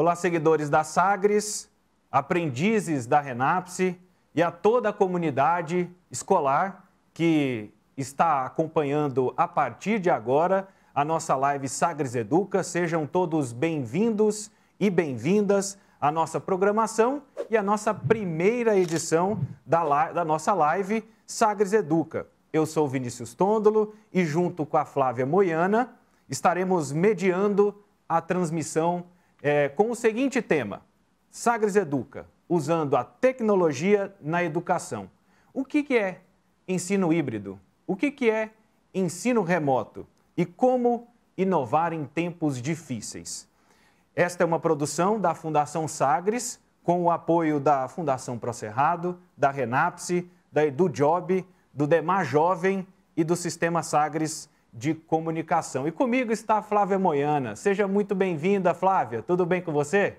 Olá, seguidores da Sagres, aprendizes da Renapse e a toda a comunidade escolar que está acompanhando a partir de agora a nossa live Sagres Educa. Sejam todos bem-vindos e bem-vindas à nossa programação e à nossa primeira edição da nossa live Sagres Educa. Eu sou Vinícius Tondolo e junto com a Flávia Moiana estaremos mediando a transmissão com o seguinte tema: Sagres Educa, usando a tecnologia na educação. O que é ensino híbrido? O que é ensino remoto? E como inovar em tempos difíceis? Esta é uma produção da Fundação Sagres, com o apoio da Fundação Pro-Cerrado, da Renapse, da EduJob, do Demar Jovem e do Sistema Sagres de Comunicação. E comigo está a Flávia Moiana. Seja muito bem-vinda, Flávia. Tudo bem com você?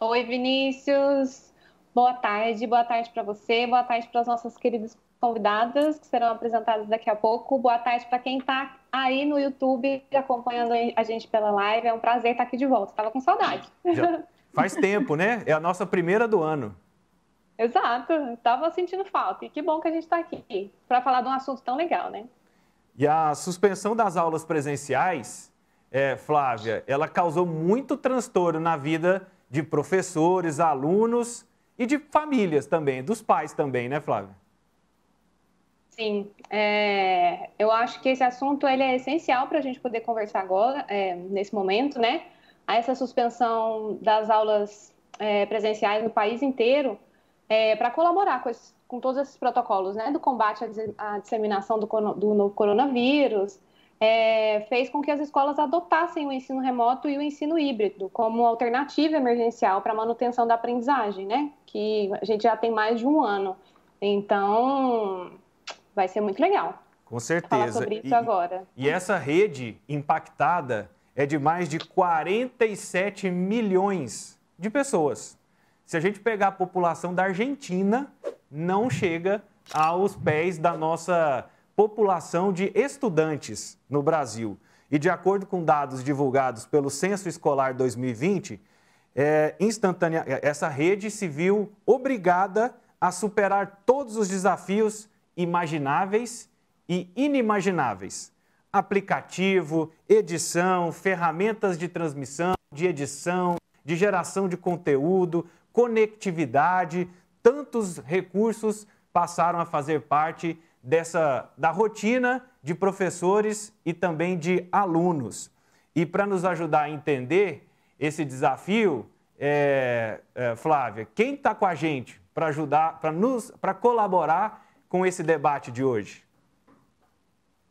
Oi, Vinícius. Boa tarde para você, boa tarde para as nossas queridas convidadas que serão apresentadas daqui a pouco. Boa tarde para quem está aí no YouTube acompanhando a gente pela live. É um prazer estar aqui de volta. Estava com saudade. Já faz tempo, né? É a nossa primeira do ano. Exato, estava sentindo falta e que bom que a gente está aqui para falar de um assunto tão legal, né? E a suspensão das aulas presenciais, Flávia, ela causou muito transtorno na vida de professores, alunos e de famílias também, dos pais também, né, Flávia? Sim, eu acho que esse assunto ele é essencial para a gente poder conversar agora, nesse momento, né? Essa suspensão das aulas presenciais no país inteiro, para colaborar com todos esses protocolos, né, do combate à disseminação do novo coronavírus, fez com que as escolas adotassem o ensino remoto e o ensino híbrido como alternativa emergencial para a manutenção da aprendizagem, né, que a gente já tem mais de um ano. Então, vai ser muito legal. Com certeza. Falar sobre isso agora. E essa rede impactada é de mais de 47 milhões de pessoas. Se a gente pegar a população da Argentina, não chega aos pés da nossa população de estudantes no Brasil. E de acordo com dados divulgados pelo Censo Escolar 2020, essa rede se viu obrigada a superar todos os desafios imagináveis e inimagináveis. Aplicativo, edição, ferramentas de transmissão, de edição, de geração de conteúdo, conectividade, tantos recursos passaram a fazer parte da rotina de professores e também de alunos. E para nos ajudar a entender esse desafio, Flávia, quem está com a gente para ajudar, para colaborar com esse debate de hoje?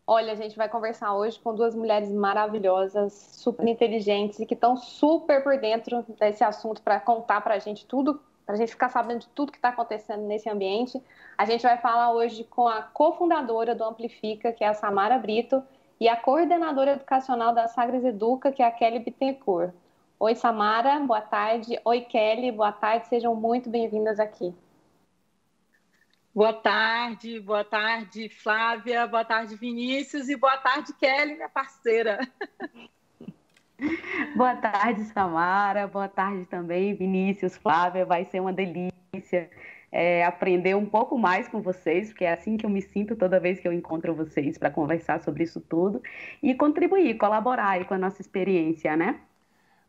Olha, a gente vai conversar hoje com duas mulheres maravilhosas, super inteligentes e que estão super por dentro desse assunto para contar para a gente tudo, para a gente ficar sabendo de tudo que está acontecendo nesse ambiente. A gente vai falar hoje com a cofundadora do Amplifica, que é a Samara Brito, e a coordenadora educacional da Sagres Educa, que é a Kelly Bittencourt. Oi, Samara, boa tarde. Oi, Kelly, boa tarde. Sejam muito bem-vindas aqui. Boa tarde, Flávia, boa tarde, Vinícius e boa tarde, Kelly, minha parceira. Boa tarde, Samara, boa tarde também, Vinícius, Flávia, vai ser uma delícia aprender um pouco mais com vocês, porque é assim que eu me sinto toda vez que eu encontro vocês para conversar sobre isso tudo e contribuir, colaborar aí com a nossa experiência, né?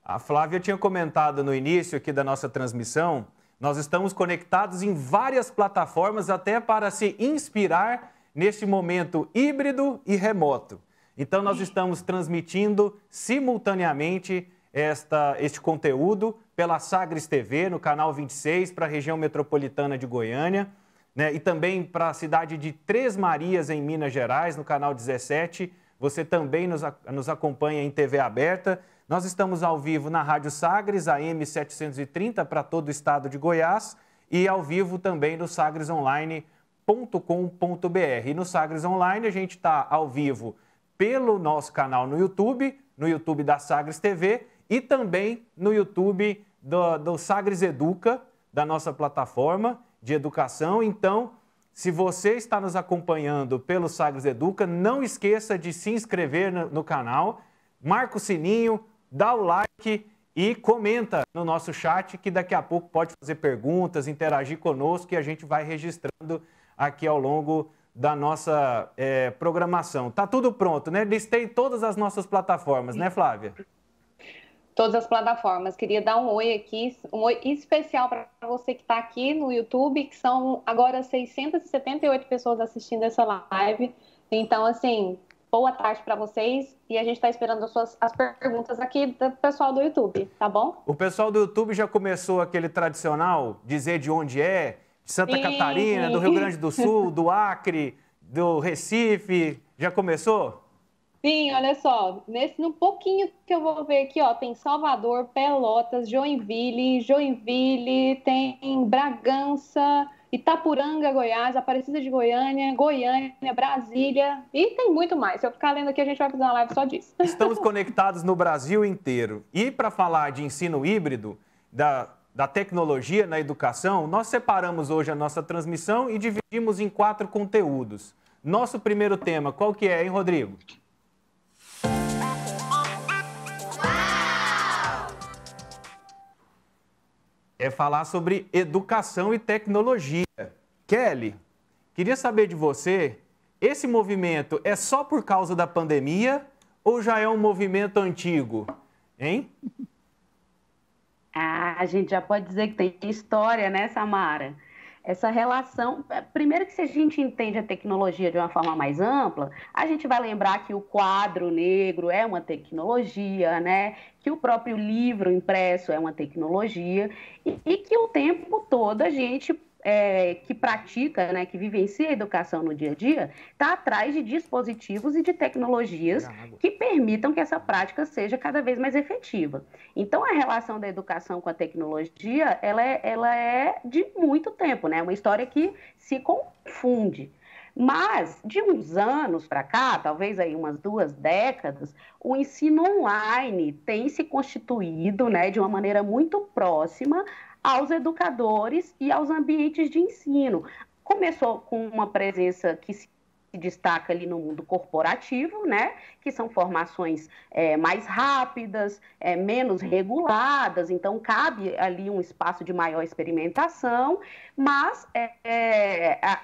A Flávia tinha comentado no início aqui da nossa transmissão. Nós estamos conectados em várias plataformas até para se inspirar neste momento híbrido e remoto. Então, nós estamos transmitindo simultaneamente este conteúdo pela Sagres TV, no canal 26, para a região metropolitana de Goiânia, né? E também para a cidade de Três Marias, em Minas Gerais, no canal 17. Você também nos acompanha em TV aberta. Nós estamos ao vivo na Rádio Sagres, a AM730, para todo o estado de Goiás, e ao vivo também no sagresonline.com.br. E no Sagres Online a gente está ao vivo pelo nosso canal no YouTube da Sagres TV, e também no YouTube do Sagres Educa, da nossa plataforma de educação. Então, se você está nos acompanhando pelo Sagres Educa, não esqueça de se inscrever no canal, marca o sininho, dá o like E comenta no nosso chat, que daqui a pouco pode fazer perguntas, interagir conosco, e a gente vai registrando aqui ao longo da nossa programação. Tá tudo pronto, né? Listei todas as nossas plataformas, né, Flávia? Todas as plataformas. Queria dar um oi aqui, um oi especial para você que está aqui no YouTube, que são agora 678 pessoas assistindo essa live. Então, assim, boa tarde para vocês, e a gente está esperando as perguntas aqui do pessoal do YouTube, tá bom? O pessoal do YouTube já começou aquele tradicional dizer de onde é, de Santa Catarina, do Rio Grande do Sul, do Acre, do Recife, já começou? Sim, olha só, no pouquinho que eu vou ver aqui, ó, tem Salvador, Pelotas, Joinville, tem Bragança, Itapuranga, Goiás, Aparecida de Goiânia, Brasília, e tem muito mais. Se eu ficar lendo aqui, a gente vai fazer uma live só disso. Estamos conectados no Brasil inteiro. E para falar de ensino híbrido, da tecnologia na educação, nós separamos hoje a nossa transmissão e dividimos em 4 conteúdos. Nosso primeiro tema, qual que é, hein, Rodrigo? É falar sobre educação e tecnologia. Kelly, queria saber de você, esse movimento é só por causa da pandemia ou já é um movimento antigo, hein? Ah, a gente já pode dizer que tem história, né, Samara? Essa relação, primeiro que se a gente entende a tecnologia de uma forma mais ampla, a gente vai lembrar que o quadro negro é uma tecnologia, né? Que o próprio livro impresso é uma tecnologia e que o tempo todo a gente que pratica, né, que vivencia a educação no dia a dia, está atrás de dispositivos e de tecnologias que permitam que essa prática seja cada vez mais efetiva. Então, a relação da educação com a tecnologia, ela é de muito tempo, né? É uma história que se confunde. Mas, de uns anos para cá, talvez aí umas 2 décadas, o ensino online tem se constituído, né, de uma maneira muito próxima aos educadores e aos ambientes de ensino. Começou com uma presença que se destaca ali no mundo corporativo, né? Que são formações mais rápidas, menos reguladas, então cabe ali um espaço de maior experimentação, mas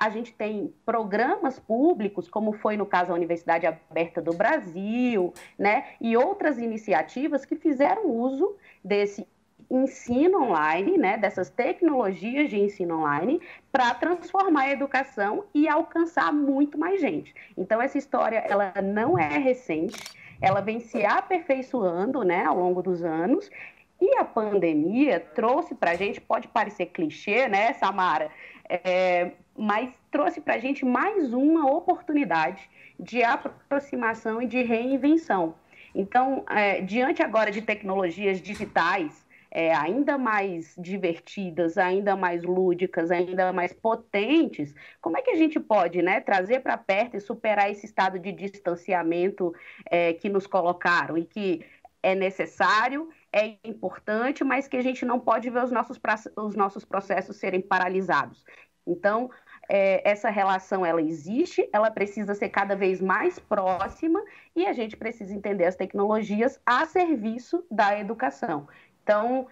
a gente tem programas públicos, como foi no caso a Universidade Aberta do Brasil, né? E outras iniciativas que fizeram uso desse ensino online, né, dessas tecnologias de ensino online, para transformar a educação e alcançar muito mais gente. Então, essa história, ela não é recente, ela vem se aperfeiçoando, né, ao longo dos anos, e a pandemia trouxe para a gente, pode parecer clichê, né, Samara, mas trouxe para a gente mais uma oportunidade de aproximação e de reinvenção. Então, diante agora de tecnologias digitais, ainda mais divertidas, ainda mais lúdicas, ainda mais potentes, como é que a gente pode, né, trazer para perto e superar esse estado de distanciamento que nos colocaram e que é necessário, é importante, mas que a gente não pode ver os nossos processos serem paralisados. Então, essa relação, ela existe, ela precisa ser cada vez mais próxima e a gente precisa entender as tecnologias a serviço da educação. Então,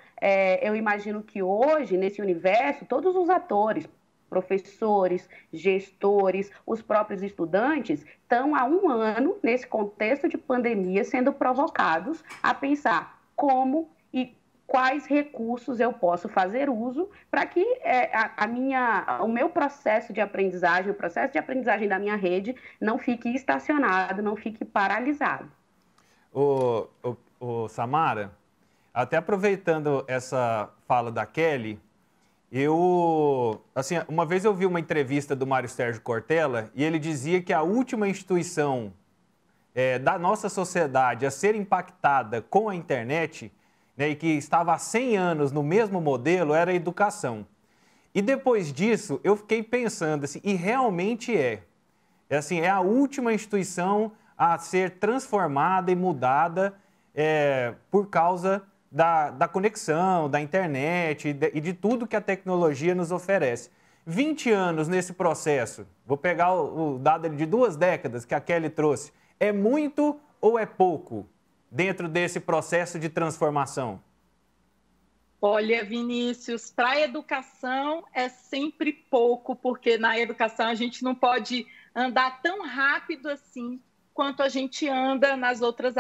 eu imagino que hoje, nesse universo, todos os atores, professores, gestores, os próprios estudantes, estão há um ano, nesse contexto de pandemia, sendo provocados a pensar como e quais recursos eu posso fazer uso para que o meu processo de aprendizagem, o processo de aprendizagem da minha rede, não fique estacionado, não fique paralisado. Samara, até aproveitando essa fala da Kelly, assim, uma vez eu vi uma entrevista do Mário Sérgio Cortella e ele dizia que a última instituição da nossa sociedade a ser impactada com a internet, né, e que estava há 100 anos no mesmo modelo, era a educação. E depois disso, eu fiquei pensando, assim, e realmente é a última instituição a ser transformada e mudada por causa da conexão, da internet e de tudo que a tecnologia nos oferece. 20 anos nesse processo, vou pegar o dado de 2 décadas que a Kelly trouxe, é muito ou é pouco dentro desse processo de transformação? Olha, Vinícius, para a educação é sempre pouco, porque na educação a gente não pode andar tão rápido assim quanto a gente anda nas outras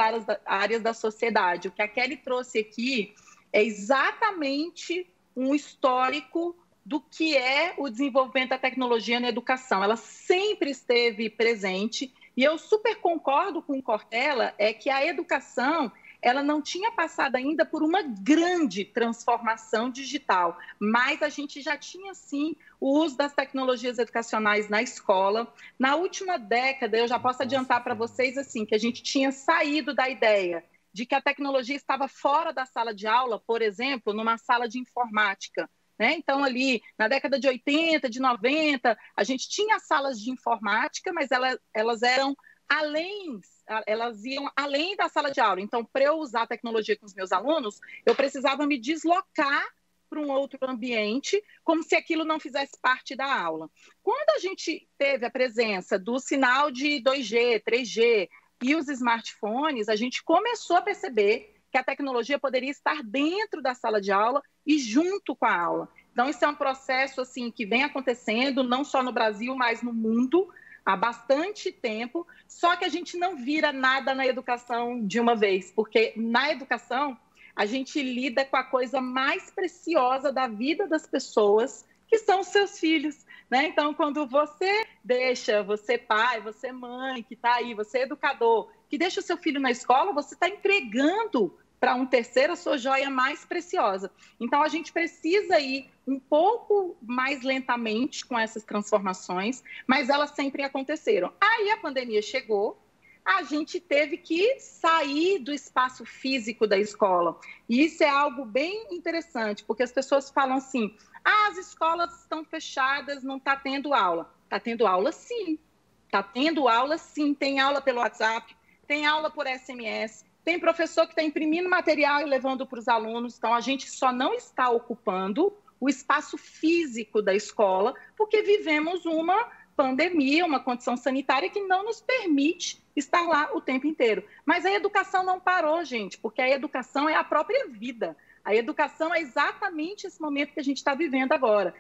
áreas da sociedade. O que a Kelly trouxe aqui é exatamente um histórico do que é o desenvolvimento da tecnologia na educação. Ela sempre esteve presente e eu super concordo com o Cortella, é que a educação ela não tinha passado ainda por uma grande transformação digital, mas a gente já tinha, sim, o uso das tecnologias educacionais na escola. Na última década, eu já posso adiantar para vocês, assim, que a gente tinha saído da ideia de que a tecnologia estava fora da sala de aula, por exemplo, numa sala de informática, né? Então, ali, na década de 80, de 90, a gente tinha salas de informática, mas elas eram além, elas iam além da sala de aula. Então, para eu usar a tecnologia com os meus alunos, eu precisava me deslocar para um outro ambiente, como se aquilo não fizesse parte da aula. Quando a gente teve a presença do sinal de 2G, 3G e os smartphones, a gente começou a perceber que a tecnologia poderia estar dentro da sala de aula e junto com a aula. Então, isso é um processo assim, que vem acontecendo, não só no Brasil, mas no mundo, há bastante tempo, só que a gente não vira nada na educação de uma vez, porque na educação a gente lida com a coisa mais preciosa da vida das pessoas, que são os seus filhos, né? Então, quando você deixa, você pai, você mãe, que está aí, você educador, que deixa o seu filho na escola, você está entregando para um terceiro a sua joia mais preciosa. Então, a gente precisa ir um pouco mais lentamente com essas transformações, mas elas sempre aconteceram. Aí a pandemia chegou, a gente teve que sair do espaço físico da escola. E isso é algo bem interessante, porque as pessoas falam assim, ah, as escolas estão fechadas, não está tendo aula. Está tendo aula, sim. Está tendo aula, sim. Tem aula pelo WhatsApp, tem aula por SMS, tem professor que está imprimindo material e levando para os alunos. Então, a gente só não está ocupando o espaço físico da escola, porque vivemos uma pandemia, uma condição sanitária que não nos permite estar lá o tempo inteiro. Mas a educação não parou, gente, porque a educação é a própria vida. A educação é exatamente esse momento que a gente está vivendo agora.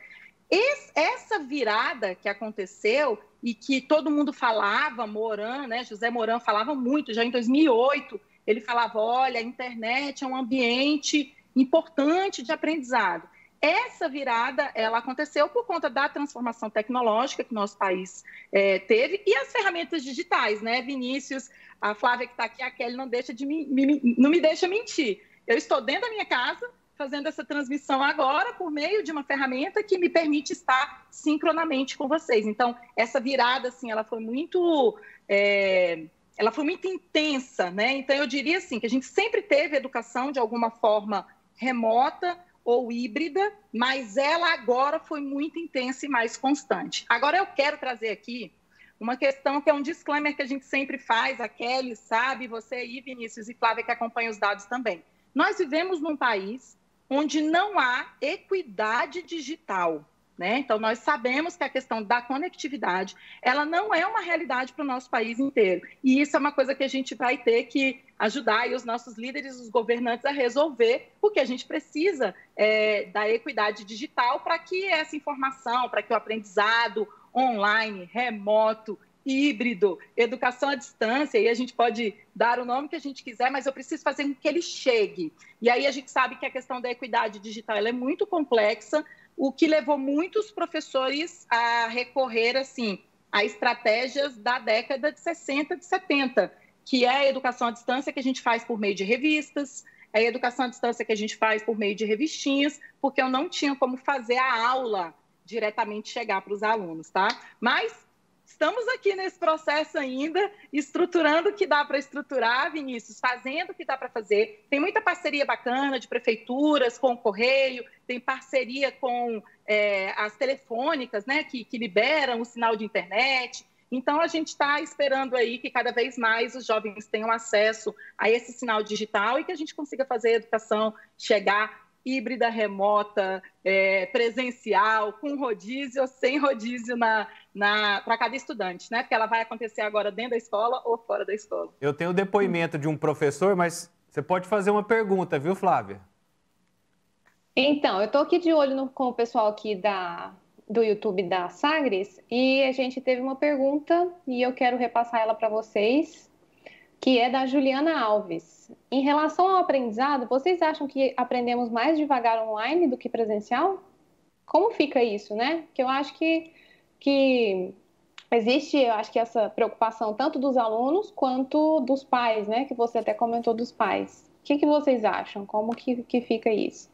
Essa virada que aconteceu e que todo mundo falava, Moran, né? José Moran falava muito, já em 2008, ele falava, olha, a internet é um ambiente importante de aprendizado. Essa virada, ela aconteceu por conta da transformação tecnológica que nosso país teve e as ferramentas digitais, né, Vinícius, a Flávia que está aqui, a Kelly não me deixa mentir. Eu estou dentro da minha casa fazendo essa transmissão agora por meio de uma ferramenta que me permite estar sincronamente com vocês. Então, essa virada, assim, ela foi muito intensa, né? Então, eu diria assim, que a gente sempre teve educação de alguma forma remota ou híbrida, mas ela agora foi muito intensa e mais constante. Agora, eu quero trazer aqui uma questão que é um disclaimer que a gente sempre faz, a Kelly sabe, você aí, Vinícius e Flávia, que acompanha os dados também. Nós vivemos num país onde não há equidade digital, né? Então, nós sabemos que a questão da conectividade, ela não é uma realidade para o nosso país inteiro. E isso é uma coisa que a gente vai ter que ajudar e os nossos líderes, os governantes a resolver, porque a gente precisa da equidade digital para que essa informação, para que o aprendizado online, remoto, híbrido, educação à distância, e a gente pode dar o nome que a gente quiser, mas eu preciso fazer com que ele chegue. E aí a gente sabe que a questão da equidade digital ela é muito complexa, o que levou muitos professores a recorrer assim, a estratégias da década de 60, de 70, que é a educação à distância que a gente faz por meio de revistas, é a educação à distância que a gente faz por meio de revistinhas, porque eu não tinha como fazer a aula diretamente chegar para os alunos, tá? Mas estamos aqui nesse processo ainda, estruturando o que dá para estruturar, Vinícius, fazendo o que dá para fazer. Tem muita parceria bacana de prefeituras com o Correio, tem parceria com as telefônicas, né, que liberam o sinal de internet. Então, a gente está esperando aí que cada vez mais os jovens tenham acesso a esse sinal digital e que a gente consiga fazer a educação chegar híbrida, remota, presencial, com rodízio ou sem rodízio para cada estudante, né? Porque ela vai acontecer agora dentro da escola ou fora da escola. Eu tenho o depoimento de um professor, mas você pode fazer uma pergunta, viu, Flávia? Então, eu estou aqui de olho com o pessoal aqui do YouTube da Sagres e a gente teve uma pergunta e eu quero repassar ela para vocês, que é da Juliana Alves. Em relação ao aprendizado, vocês acham que aprendemos mais devagar online do que presencial? Como fica isso, né? Porque eu acho que existe, eu acho que essa preocupação tanto dos alunos quanto dos pais, né? Que você até comentou dos pais. O que vocês acham? Como que fica isso?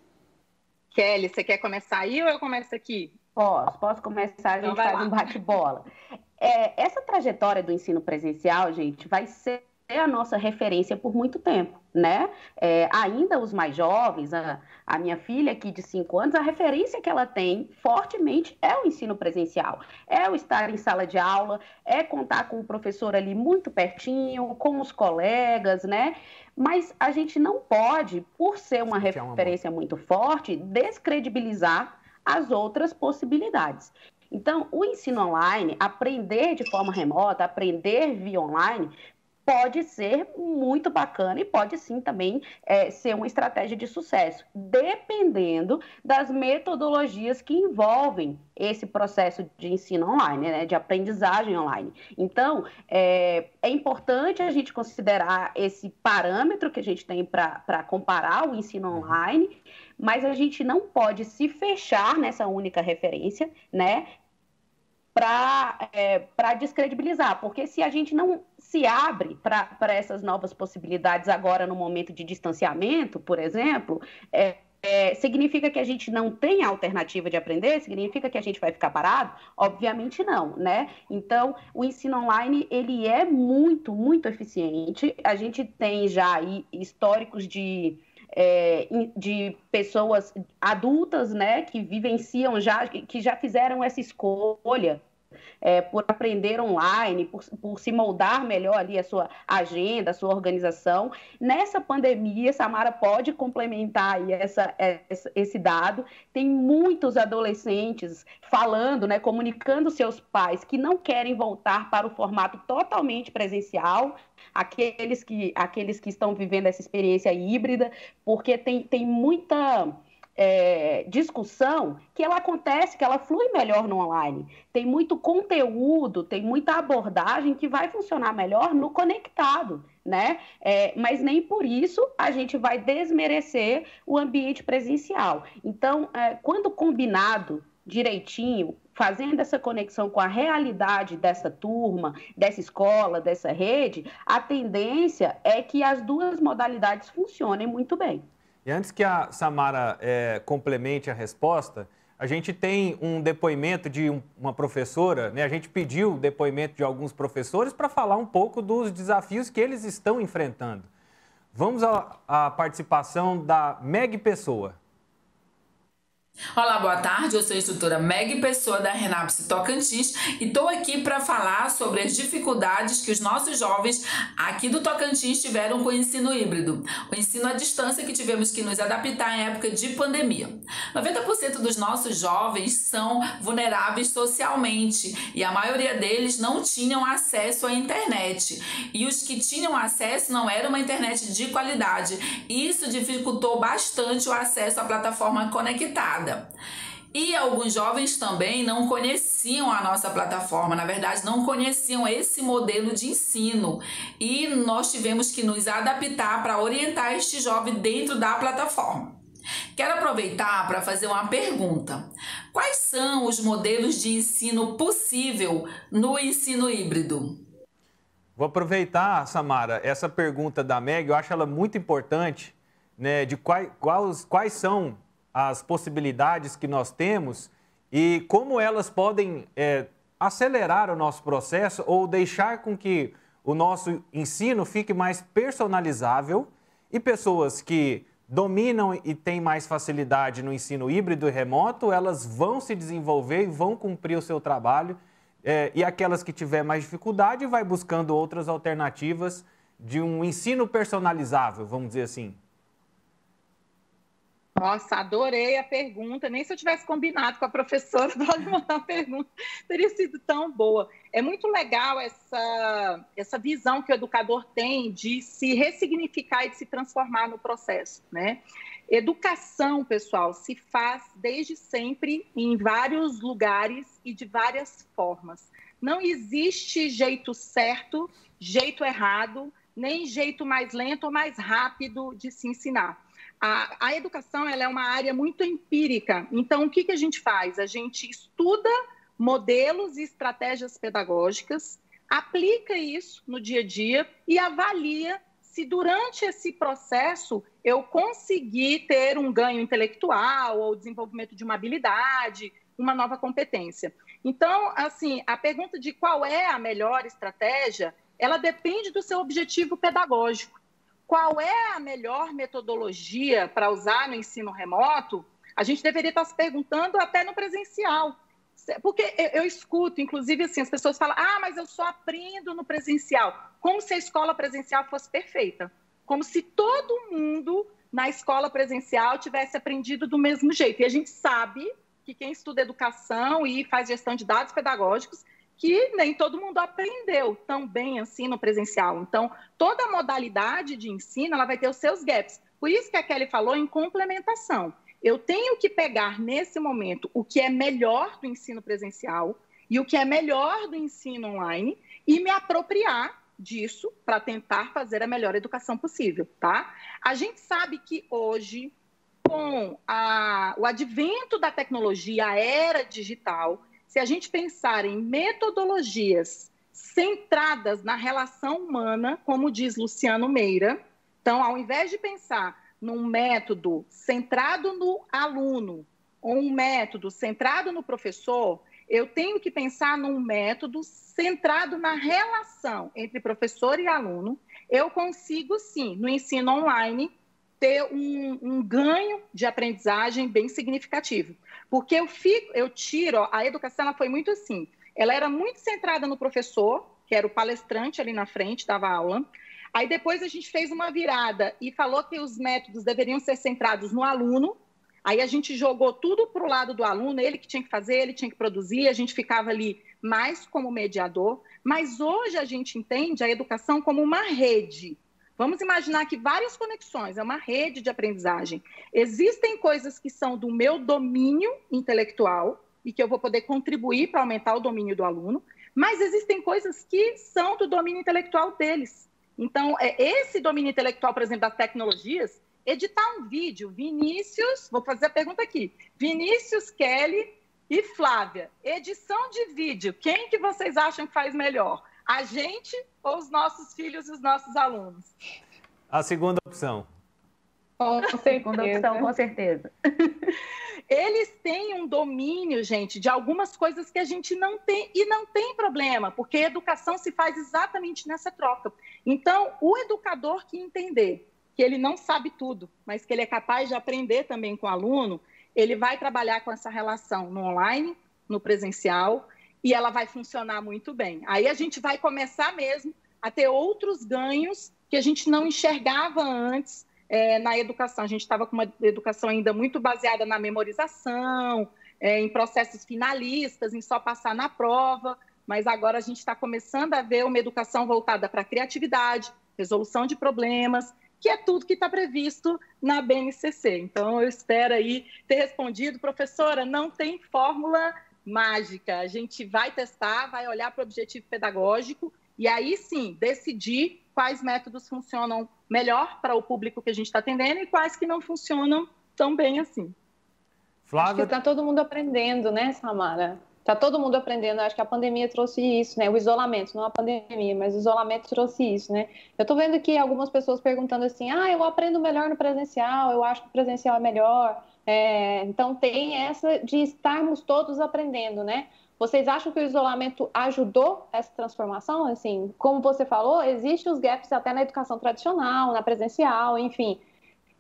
Kelly, você quer começar aí ou eu começo aqui? Posso começar, a gente então faz um bate-bola. Essa trajetória do ensino presencial, gente, vai ser a nossa referência por muito tempo, né? Ainda os mais jovens, a minha filha aqui de 5 anos, a referência que ela tem fortemente é o ensino presencial, é o estar em sala de aula, é contar com o professor ali muito pertinho, com os colegas, né? Mas a gente não pode, por ser uma referência muito forte, descredibilizar as outras possibilidades. Então, o ensino online, aprender de forma remota, aprender via online, pode ser muito bacana e pode sim também ser uma estratégia de sucesso, dependendo das metodologias que envolvem esse processo de ensino online, né, de aprendizagem online. Então, é importante a gente considerar esse parâmetro que a gente tem para comparar o ensino online, mas a gente não pode se fechar nessa única referência, né, para descredibilizar, porque se a gente não se abre para essas novas possibilidades agora no momento de distanciamento, por exemplo, significa que a gente não tem alternativa de aprender? Significa que a gente vai ficar parado? Obviamente não, né? Então, o ensino online, ele é muito, muito eficiente. A gente tem já aí históricos de pessoas adultas, né, que vivenciam já, que já fizeram essa escolha por aprender online, por se moldar melhor ali a sua agenda, a sua organização. Nessa pandemia, Samara pode complementar aí esse dado, tem muitos adolescentes falando, né, comunicando seus pais que não querem voltar para o formato totalmente presencial, aqueles que estão vivendo essa experiência híbrida, porque tem muita... discussão que ela acontece, que ela flui melhor no online. Tem muito conteúdo, tem muita abordagem que vai funcionar melhor no conectado, né? Mas nem por isso a gente vai desmerecer o ambiente presencial. Então, quando combinado direitinho, fazendo essa conexão com a realidade dessa turma, dessa escola, dessa rede, a tendência é que as duas modalidades funcionem muito bem. E antes que a Samara complemente a resposta, a gente tem um depoimento de uma professora, né? A gente pediu o depoimento de alguns professores para falar um pouco dos desafios que eles estão enfrentando. Vamos à participação da Meg Pessoa. Olá, boa tarde, eu sou a instrutora Maggie Pessoa da Renapse Tocantins e estou aqui para falar sobre as dificuldades que os nossos jovens aqui do Tocantins tiveram com o ensino híbrido, o ensino à distância que tivemos que nos adaptar em época de pandemia. 90% dos nossos jovens são vulneráveis socialmente e a maioria deles não tinham acesso à internet, e os que tinham acesso não era uma internet de qualidade, e isso dificultou bastante o acesso à plataforma conectada. E alguns jovens também não conheciam a nossa plataforma, na verdade não conheciam esse modelo de ensino, e nós tivemos que nos adaptar para orientar este jovem dentro da plataforma. Quero aproveitar para fazer uma pergunta. Quais são os modelos de ensino possível no ensino híbrido? Vou aproveitar, Samara, essa pergunta da Meg, eu acho ela muito importante, né, de quais são as possibilidades que nós temos e como elas podem acelerar o nosso processo ou deixar com que o nosso ensino fique mais personalizável, e pessoas que dominam e têm mais facilidade no ensino híbrido e remoto, elas vão se desenvolver e vão cumprir o seu trabalho, e aquelas que tiver mais dificuldade vai buscando outras alternativas de um ensino personalizável, vamos dizer assim. Nossa, adorei a pergunta. Nem se eu tivesse combinado com a professora para lhe mandar a pergunta, teria sido tão boa. É muito legal essa visão que o educador tem de se ressignificar e de se transformar no processo, né? Educação, pessoal, se faz desde sempre em vários lugares e de várias formas. Não existe jeito certo, jeito errado, nem jeito mais lento ou mais rápido de se ensinar. A educação, ela é uma área muito empírica. Então, o que que a gente faz? A gente estuda modelos e estratégias pedagógicas, aplica isso no dia a dia e avalia se durante esse processo eu consegui ter um ganho intelectual ou desenvolvimento de uma habilidade, uma nova competência. Então, assim, a pergunta de qual é a melhor estratégia, ela depende do seu objetivo pedagógico. Qual é a melhor metodologia para usar no ensino remoto? A gente deveria estar se perguntando até no presencial. Porque eu escuto, inclusive, assim, as pessoas falam, ah, mas eu só aprendo no presencial. Como se a escola presencial fosse perfeita. Como se todo mundo na escola presencial tivesse aprendido do mesmo jeito. E a gente sabe que quem estuda educação e faz gestão de dados pedagógicos, que nem todo mundo aprendeu tão bem assim no presencial. Então, toda modalidade de ensino, ela vai ter os seus gaps. Por isso que a Kelly falou em complementação. Eu tenho que pegar, nesse momento, o que é melhor do ensino presencial e o que é melhor do ensino online e me apropriar disso para tentar fazer a melhor educação possível, tá? A gente sabe que hoje, com o advento da tecnologia, a era digital, se a gente pensar em metodologias centradas na relação humana, como diz Luciano Meira, então, ao invés de pensar num método centrado no aluno ou um método centrado no professor, eu tenho que pensar num método centrado na relação entre professor e aluno. Eu consigo, sim, no ensino online, ter um ganho de aprendizagem bem significativo. Porque a educação, ela foi muito assim, ela era muito centrada no professor, que era o palestrante ali na frente, dava aula. Aí depois a gente fez uma virada e falou que os métodos deveriam ser centrados no aluno. Aí a gente jogou tudo para o lado do aluno, ele que tinha que fazer, ele tinha que produzir, a gente ficava ali mais como mediador. Mas hoje a gente entende a educação como uma rede. Vamos imaginar que várias conexões, é uma rede de aprendizagem. Existem coisas que são do meu domínio intelectual e que eu vou poder contribuir para aumentar o domínio do aluno, mas existem coisas que são do domínio intelectual deles. Então, esse domínio intelectual, por exemplo, das tecnologias, editar um vídeo, Vinícius, vou fazer a pergunta aqui, Vinícius, Kelly e Flávia, edição de vídeo, quem que vocês acham que faz melhor? A gente ou os nossos filhos e os nossos alunos? A segunda opção. Com certeza. Eles têm um domínio, gente, de algumas coisas que a gente não tem, e não tem problema, porque a educação se faz exatamente nessa troca. Então, o educador que entender que ele não sabe tudo, mas que ele é capaz de aprender também com o aluno, ele vai trabalhar com essa relação no online, no presencial, e ela vai funcionar muito bem. Aí a gente vai começar mesmo a ter outros ganhos que a gente não enxergava antes, na educação. A gente estava com uma educação ainda muito baseada na memorização, em processos finalistas, em só passar na prova, mas agora a gente está começando a ver uma educação voltada para a criatividade, resolução de problemas, que é tudo que está previsto na BNCC. Então, eu espero aí ter respondido. Professora, não tem fórmula mágica. A gente vai testar, vai olhar para o objetivo pedagógico e aí sim decidir quais métodos funcionam melhor para o público que a gente está atendendo e quais que não funcionam tão bem assim. Flávia? Acho que está todo mundo aprendendo, né, Samara? Está todo mundo aprendendo. Acho que a pandemia trouxe isso, né? O isolamento, não a pandemia, mas o isolamento trouxe isso, né? Eu estou vendo aqui algumas pessoas perguntando assim, ah, eu aprendo melhor no presencial, eu acho que o presencial é melhor. Então, tem essa de estarmos todos aprendendo, né? Vocês acham que o isolamento ajudou essa transformação? Assim, como você falou, existem os gaps até na educação tradicional, na presencial, enfim.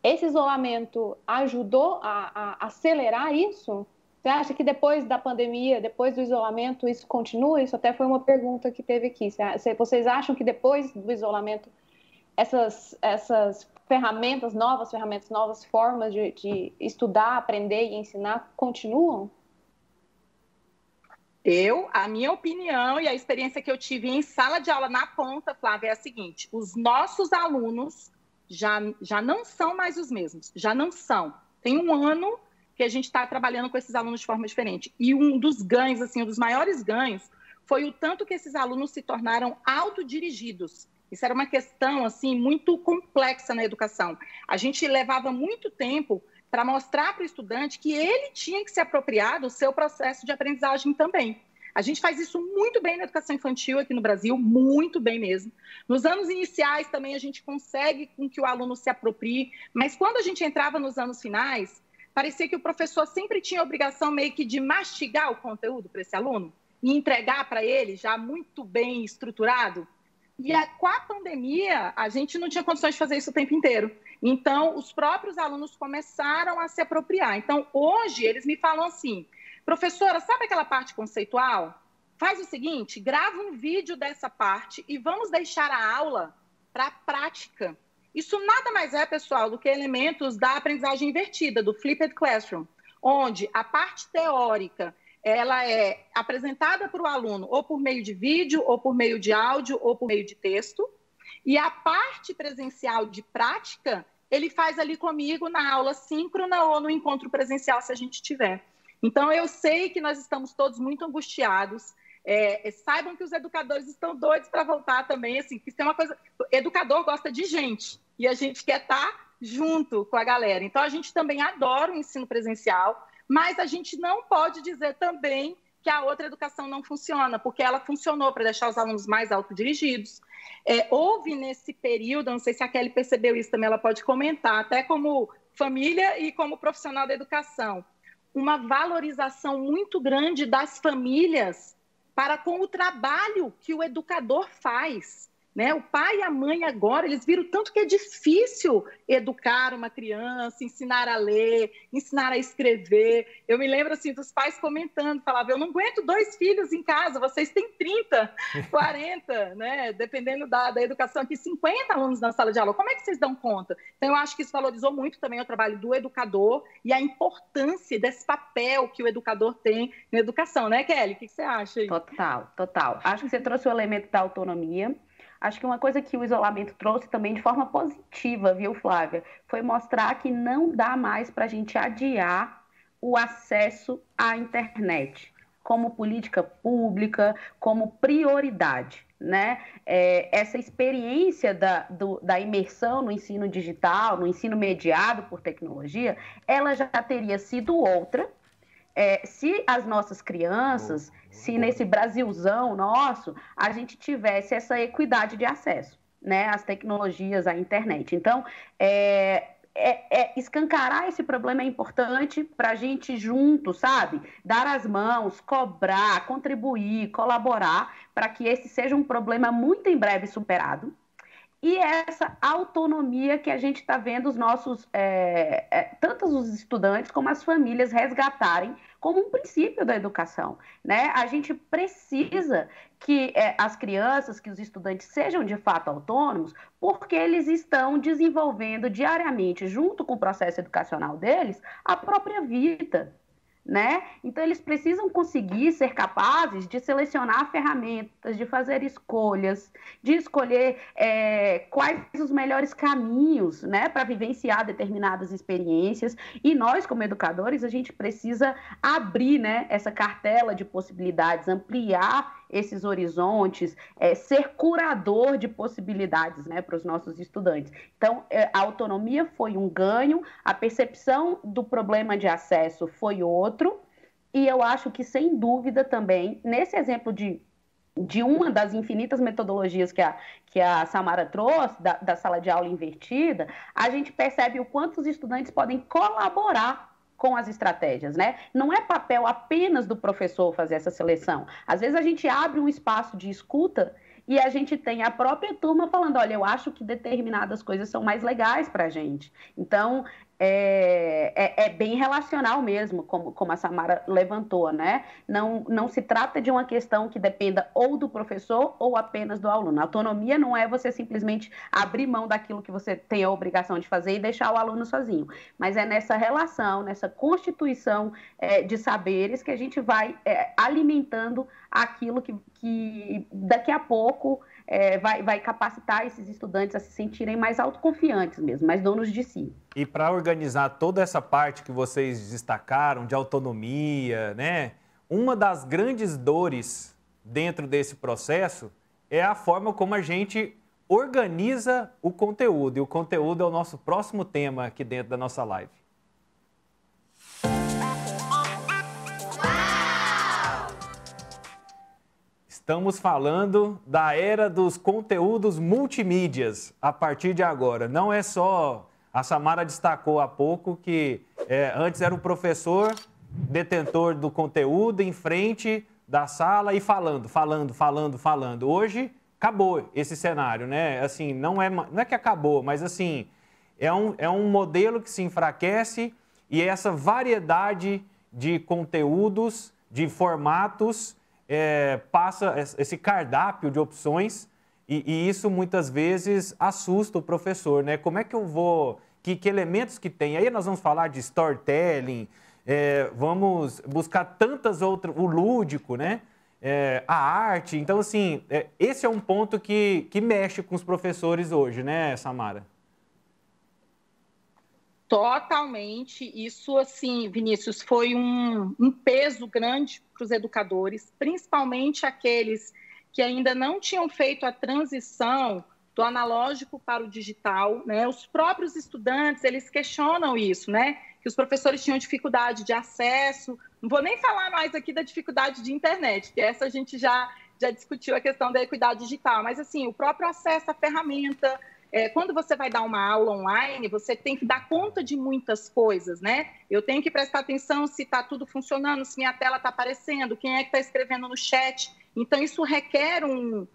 Esse isolamento ajudou a acelerar isso? Você acha que depois da pandemia, depois do isolamento, isso continua? Isso até foi uma pergunta que teve aqui. Vocês acham que depois do isolamento, essas ferramentas, novas formas de estudar, aprender e ensinar continuam? A minha opinião e a experiência que eu tive em sala de aula na ponta, Flávia, é a seguinte: os nossos alunos já não são mais os mesmos, já não são. Tem um ano que a gente está trabalhando com esses alunos de forma diferente. E um dos ganhos, assim, um dos maiores ganhos, foi o tanto que esses alunos se tornaram autodirigidos. Isso era uma questão, assim, muito complexa na educação. A gente levava muito tempo para mostrar para o estudante que ele tinha que se apropriar do seu processo de aprendizagem também. A gente faz isso muito bem na educação infantil aqui no Brasil, muito bem mesmo. Nos anos iniciais também a gente consegue com que o aluno se aproprie, mas quando a gente entrava nos anos finais, parecia que o professor sempre tinha a obrigação meio que de mastigar o conteúdo para esse aluno e entregar para ele já muito bem estruturado. E com a pandemia, a gente não tinha condições de fazer isso o tempo inteiro. Então, os próprios alunos começaram a se apropriar. Então, hoje, eles me falam assim... Professora, sabe aquela parte conceitual? Faz o seguinte, grava um vídeo dessa parte e vamos deixar a aula para a prática. Isso nada mais é, pessoal, do que elementos da aprendizagem invertida, do Flipped Classroom, onde a parte teórica ela é apresentada para o aluno ou por meio de vídeo, ou por meio de áudio, ou por meio de texto. E a parte presencial de prática, ele faz ali comigo na aula síncrona ou no encontro presencial, se a gente tiver. Então, eu sei que nós estamos todos muito angustiados. Saibam que os educadores estão doidos para voltar também. Assim, que isso é uma coisa... Educador gosta de gente e a gente quer estar junto com a galera. Então, a gente também adora o ensino presencial, mas a gente não pode dizer também que a outra educação não funciona, porque ela funcionou para deixar os alunos mais autodirigidos. Houve nesse período, não sei se a Kelly percebeu isso também, ela pode comentar, até como família e como profissional da educação, uma valorização muito grande das famílias para com o trabalho que o educador faz, né? O pai e a mãe agora, eles viram tanto que é difícil educar uma criança, ensinar a ler, ensinar a escrever. Eu me lembro, assim, dos pais comentando, falavam, eu não aguento 2 filhos em casa, vocês têm 30, 40, né? Dependendo da educação aqui, 50 alunos na sala de aula. Como é que vocês dão conta? Então, eu acho que isso valorizou muito também o trabalho do educador e a importância desse papel que o educador tem na educação, né, Kelly? O que você acha aí? Total, total. Acho que você trouxe o elemento da autonomia. Acho que uma coisa que o isolamento trouxe também de forma positiva, viu, Flávia? Foi mostrar que não dá mais para a gente adiar o acesso à internet como política pública, como prioridade, né? Essa experiência da imersão no ensino digital, no ensino mediado por tecnologia, ela já teria sido outra. Se as nossas crianças, se nesse Brasilzão nosso, a gente tivesse essa equidade de acesso, né, às tecnologias, à internet. Então, escancarar esse problema é importante para a gente junto, sabe? Dar as mãos, cobrar, contribuir, colaborar para que esse seja um problema muito em breve superado. E essa autonomia que a gente está vendo os nossos, tanto os estudantes como as famílias resgatarem como um princípio da educação, né? A gente precisa que as crianças, que os estudantes sejam de fato autônomos, porque eles estão desenvolvendo diariamente, junto com o processo educacional deles, a própria vida, né? Então, eles precisam conseguir ser capazes de selecionar ferramentas, de fazer escolhas, de escolher quais os melhores caminhos, né, para vivenciar determinadas experiências. E nós, como educadores, a gente precisa abrir, né, essa cartela de possibilidades, ampliar esses horizontes, ser curador de possibilidades, né, para os nossos estudantes. Então, a autonomia foi um ganho, a percepção do problema de acesso foi outro, e eu acho que, sem dúvida também, nesse exemplo de uma das infinitas metodologias que a Samara trouxe, da sala de aula invertida, a gente percebe o quanto os estudantes podem colaborar com as estratégias, né? Não é papel apenas do professor fazer essa seleção. Às vezes a gente abre um espaço de escuta e a gente tem a própria turma falando, olha, eu acho que determinadas coisas são mais legais para a gente. Então, é bem relacional mesmo, como a Samara levantou, né? Não se trata de uma questão que dependa ou do professor ou apenas do aluno. A autonomia não é você simplesmente abrir mão daquilo que você tem a obrigação de fazer e deixar o aluno sozinho, mas é nessa relação, nessa constituição de saberes que a gente vai alimentando aquilo que daqui a pouco vai capacitar esses estudantes a se sentirem mais autoconfiantes mesmo, mais donos de si. E para organizar toda essa parte que vocês destacaram de autonomia, né? Uma das grandes dores dentro desse processo é a forma como a gente organiza o conteúdo. E o conteúdo é o nosso próximo tema aqui dentro da nossa live. Estamos falando da era dos conteúdos multimídias a partir de agora. Não é só... A Samara destacou há pouco que antes era um professor detentor do conteúdo em frente da sala e falando. Hoje acabou esse cenário, né? Assim, não é que acabou, mas assim, é um modelo que se enfraquece e essa variedade de conteúdos, de formatos, passa esse cardápio de opções e isso muitas vezes assusta o professor, né? Como é que eu vou... Que elementos que tem? Aí nós vamos falar de storytelling, vamos buscar tantas outras... O lúdico, né? A arte. Então, assim, esse é um ponto que mexe com os professores hoje, né, Samara? Totalmente. Isso, assim, Vinícius, foi um peso grande para os educadores, principalmente aqueles que ainda não tinham feito a transição do analógico para o digital, né? Os próprios estudantes, eles questionam isso, né? Que os professores tinham dificuldade de acesso. Não vou nem falar mais aqui da dificuldade de internet, que essa a gente já discutiu a questão da equidade digital. Mas, assim, o próprio acesso à ferramenta. Quando você vai dar uma aula online, você tem que dar conta de muitas coisas, né? Eu tenho que prestar atenção se está tudo funcionando, se minha tela está aparecendo, quem é que está escrevendo no chat. Então, isso requer um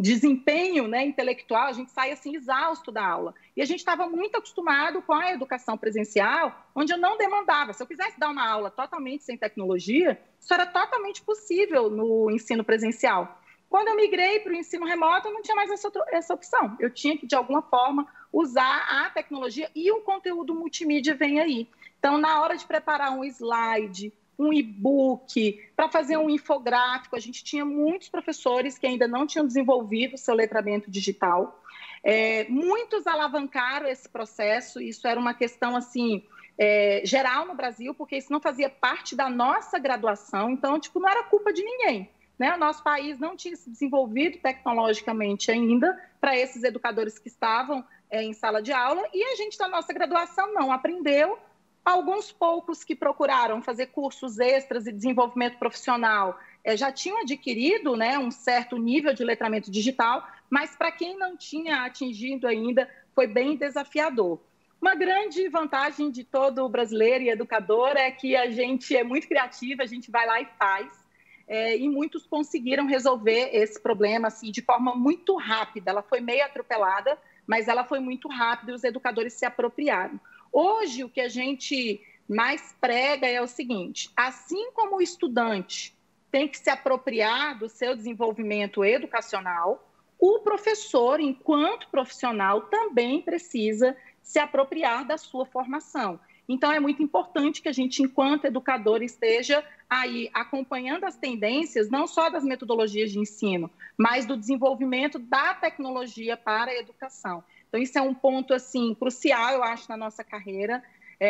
desempenho, né, intelectual. A gente sai assim exausto da aula. E a gente estava muito acostumado com a educação presencial, onde eu não demandava. Se eu quisesse dar uma aula totalmente sem tecnologia, isso era totalmente possível no ensino presencial. Quando eu migrei para o ensino remoto, eu não tinha mais essa opção. Eu tinha que, de alguma forma, usar a tecnologia e o conteúdo multimídia vem aí. Então, na hora de preparar um slide, um e-book, para fazer um infográfico, a gente tinha muitos professores que ainda não tinham desenvolvido o seu letramento digital. Muitos alavancaram esse processo, isso era uma questão, assim... geral no Brasil, porque isso não fazia parte da nossa graduação, então, tipo, não era culpa de ninguém, né? O nosso país não tinha se desenvolvido tecnologicamente ainda para esses educadores que estavam em sala de aula e a gente da nossa graduação não aprendeu. Alguns poucos que procuraram fazer cursos extras e desenvolvimento profissional já tinham adquirido, né, um certo nível de letramento digital, mas para quem não tinha atingido ainda foi bem desafiador. Uma grande vantagem de todo brasileiro e educador é que a gente é muito criativo, a gente vai lá e faz. E muitos conseguiram resolver esse problema assim, de forma muito rápida. Ela foi meio atropelada, mas ela foi muito rápida e os educadores se apropriaram. Hoje, o que a gente mais prega é o seguinte, assim como o estudante tem que se apropriar do seu desenvolvimento educacional, o professor, enquanto profissional, também precisa se apropriar da sua formação. Então, é muito importante que a gente, enquanto educador, esteja aí acompanhando as tendências, não só das metodologias de ensino, mas do desenvolvimento da tecnologia para a educação. Então, isso é um ponto, assim, crucial, eu acho, na nossa carreira.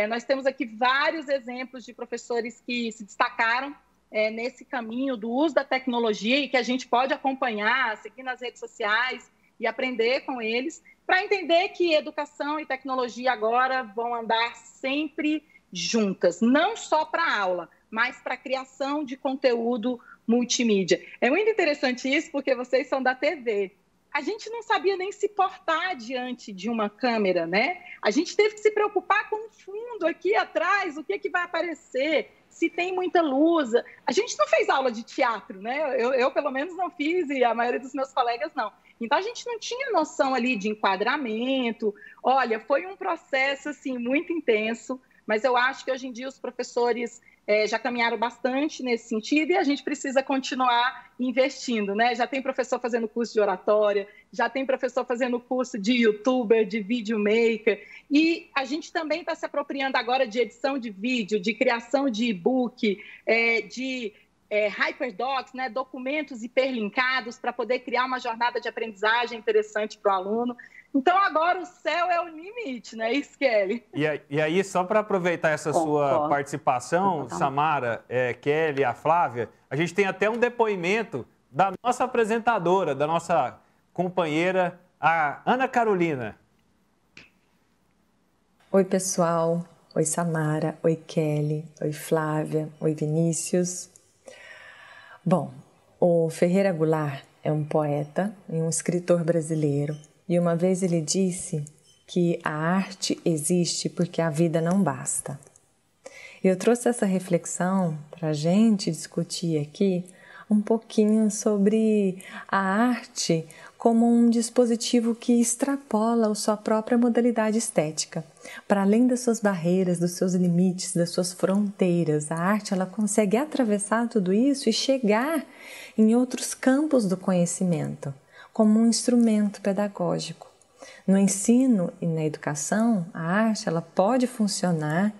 Nós temos aqui vários exemplos de professores que se destacaram nesse caminho do uso da tecnologia e que a gente pode acompanhar, seguir nas redes sociais e aprender com eles, para entender que educação e tecnologia agora vão andar sempre juntas, não só para aula, mas para a criação de conteúdo multimídia. É muito interessante isso, porque vocês são da TV. A gente não sabia nem se portar diante de uma câmera, né? A gente teve que se preocupar com o fundo aqui atrás, o que é que vai aparecer, se tem muita luz. A gente não fez aula de teatro, né? Eu pelo menos, não fiz e a maioria dos meus colegas não. Então, a gente não tinha noção ali de enquadramento. Olha, foi um processo, assim, muito intenso, mas eu acho que hoje em dia os professores já caminharam bastante nesse sentido e a gente precisa continuar investindo, né? Já tem professor fazendo curso de oratória, já tem professor fazendo curso de youtuber, de videomaker, e a gente também está se apropriando agora de edição de vídeo, de criação de e-book, de hyperdocs, né, documentos hiperlinkados para poder criar uma jornada de aprendizagem interessante para o aluno. Então, agora o céu é o limite, né, isso, Kelly? E aí, só para aproveitar essa sua participação, Samara, Kelly, a Flávia, a gente tem até um depoimento da nossa apresentadora, da nossa companheira, a Ana Carolina. Oi, pessoal. Oi, Samara. Oi, Kelly. Oi, Flávia. Oi, Vinícius. Bom, o Ferreira Goulart é um poeta e um escritor brasileiro. E uma vez ele disse que a arte existe porque a vida não basta. Eu trouxe essa reflexão para a gente discutir aqui um pouquinho sobre a arte como um dispositivo que extrapola a sua própria modalidade estética. Para além das suas barreiras, dos seus limites, das suas fronteiras, a arte ela consegue atravessar tudo isso e chegar em outros campos do conhecimento, como um instrumento pedagógico. No ensino e na educação, a arte ela pode funcionar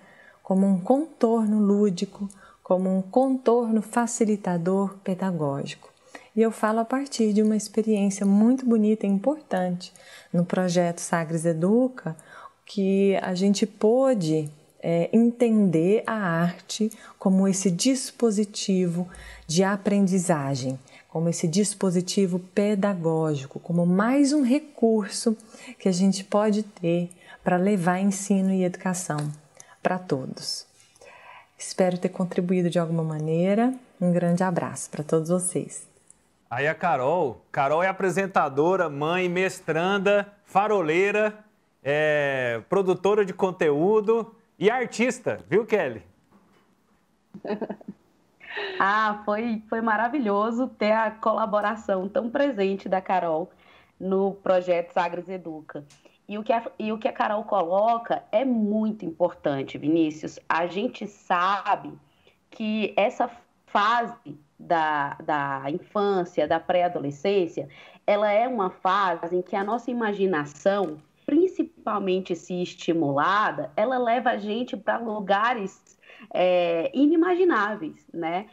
como um contorno lúdico, como um contorno facilitador pedagógico. E eu falo a partir de uma experiência muito bonita e importante no projeto Sagres Educa, que a gente pôde entender a arte como esse dispositivo de aprendizagem, como esse dispositivo pedagógico, como mais um recurso que a gente pode ter para levar ensino e educação para todos. Espero ter contribuído de alguma maneira. Um grande abraço para todos vocês. Aí a Carol. Carol é apresentadora, mãe, mestranda, faroleira, produtora de conteúdo e artista, viu, Kelly? Ah, foi maravilhoso ter a colaboração tão presente da Carol no projeto Sagres Educa. E o que a Carol coloca é muito importante, Vinícius. A gente sabe que essa fase da infância, da pré-adolescência, ela é uma fase em que a nossa imaginação, principalmente se estimulada, ela leva a gente para lugares inimagináveis, né?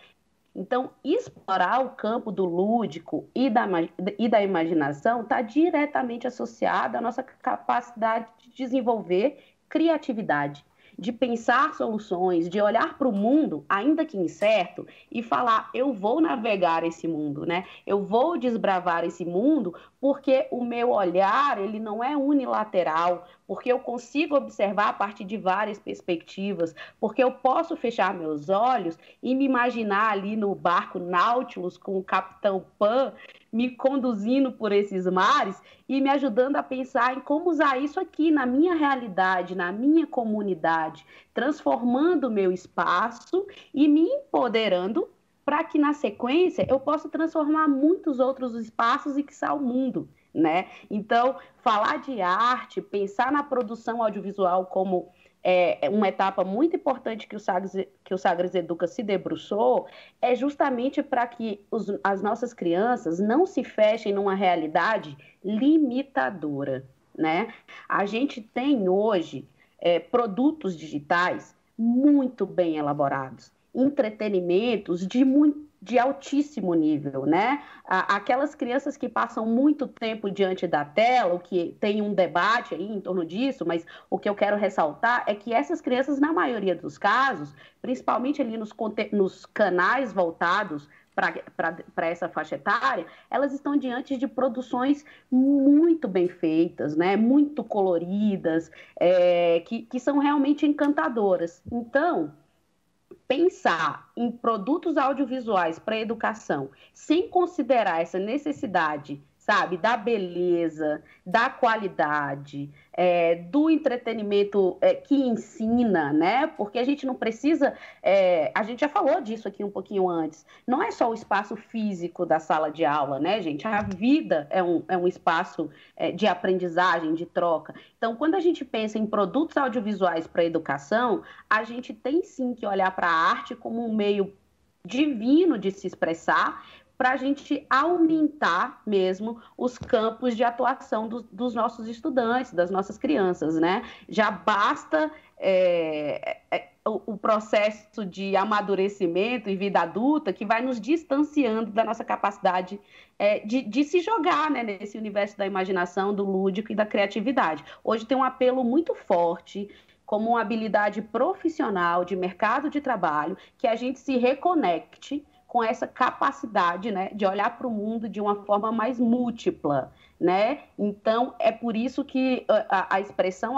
Então, explorar o campo do lúdico e da imaginação está diretamente associado à nossa capacidade de desenvolver criatividade, de pensar soluções, de olhar para o mundo, ainda que incerto, e falar, eu vou navegar esse mundo, né? Eu vou desbravar esse mundo, porque o meu olhar, ele não é unilateral, porque eu consigo observar a partir de várias perspectivas, porque eu posso fechar meus olhos e me imaginar ali no barco Nautilus com o Capitão Pan, me conduzindo por esses mares e me ajudando a pensar em como usar isso aqui na minha realidade, na minha comunidade, transformando o meu espaço e me empoderando para que, na sequência, eu possa transformar muitos outros espaços e, quiçá, o mundo, né? Então, falar de arte, pensar na produção audiovisual como uma etapa muito importante que o Sagres Educa se debruçou, é justamente para que as nossas crianças não se fechem numa realidade limitadora, né? A gente tem hoje produtos digitais muito bem elaborados, entretenimentos de altíssimo nível, né? Aquelas crianças que passam muito tempo diante da tela, o que tem um debate aí em torno disso, mas o que eu quero ressaltar é que essas crianças, na maioria dos casos, principalmente ali nos canais voltados para essa faixa etária, elas estão diante de produções muito bem feitas, né? Muito coloridas, que são realmente encantadoras. Então, pensar em produtos audiovisuais para a educação sem considerar essa necessidade, sabe, da beleza, da qualidade, do entretenimento que ensina, né? Porque a gente não precisa... a gente já falou disso aqui um pouquinho antes. Não é só o espaço físico da sala de aula, né, gente? A vida é um espaço de aprendizagem, de troca. Então, quando a gente pensa em produtos audiovisuais para a educação, a gente tem sim que olhar para a arte como um meio divino de se expressar, para a gente aumentar mesmo os campos de atuação dos nossos estudantes, das nossas crianças, né? Já basta o processo de amadurecimento e vida adulta que vai nos distanciando da nossa capacidade de se jogar, né, nesse universo da imaginação, do lúdico e da criatividade. Hoje tem um apelo muito forte como uma habilidade profissional de mercado de trabalho, que a gente se reconecte com essa capacidade, né, de olhar para o mundo de uma forma mais múltipla, né? Então, é por isso que a expressão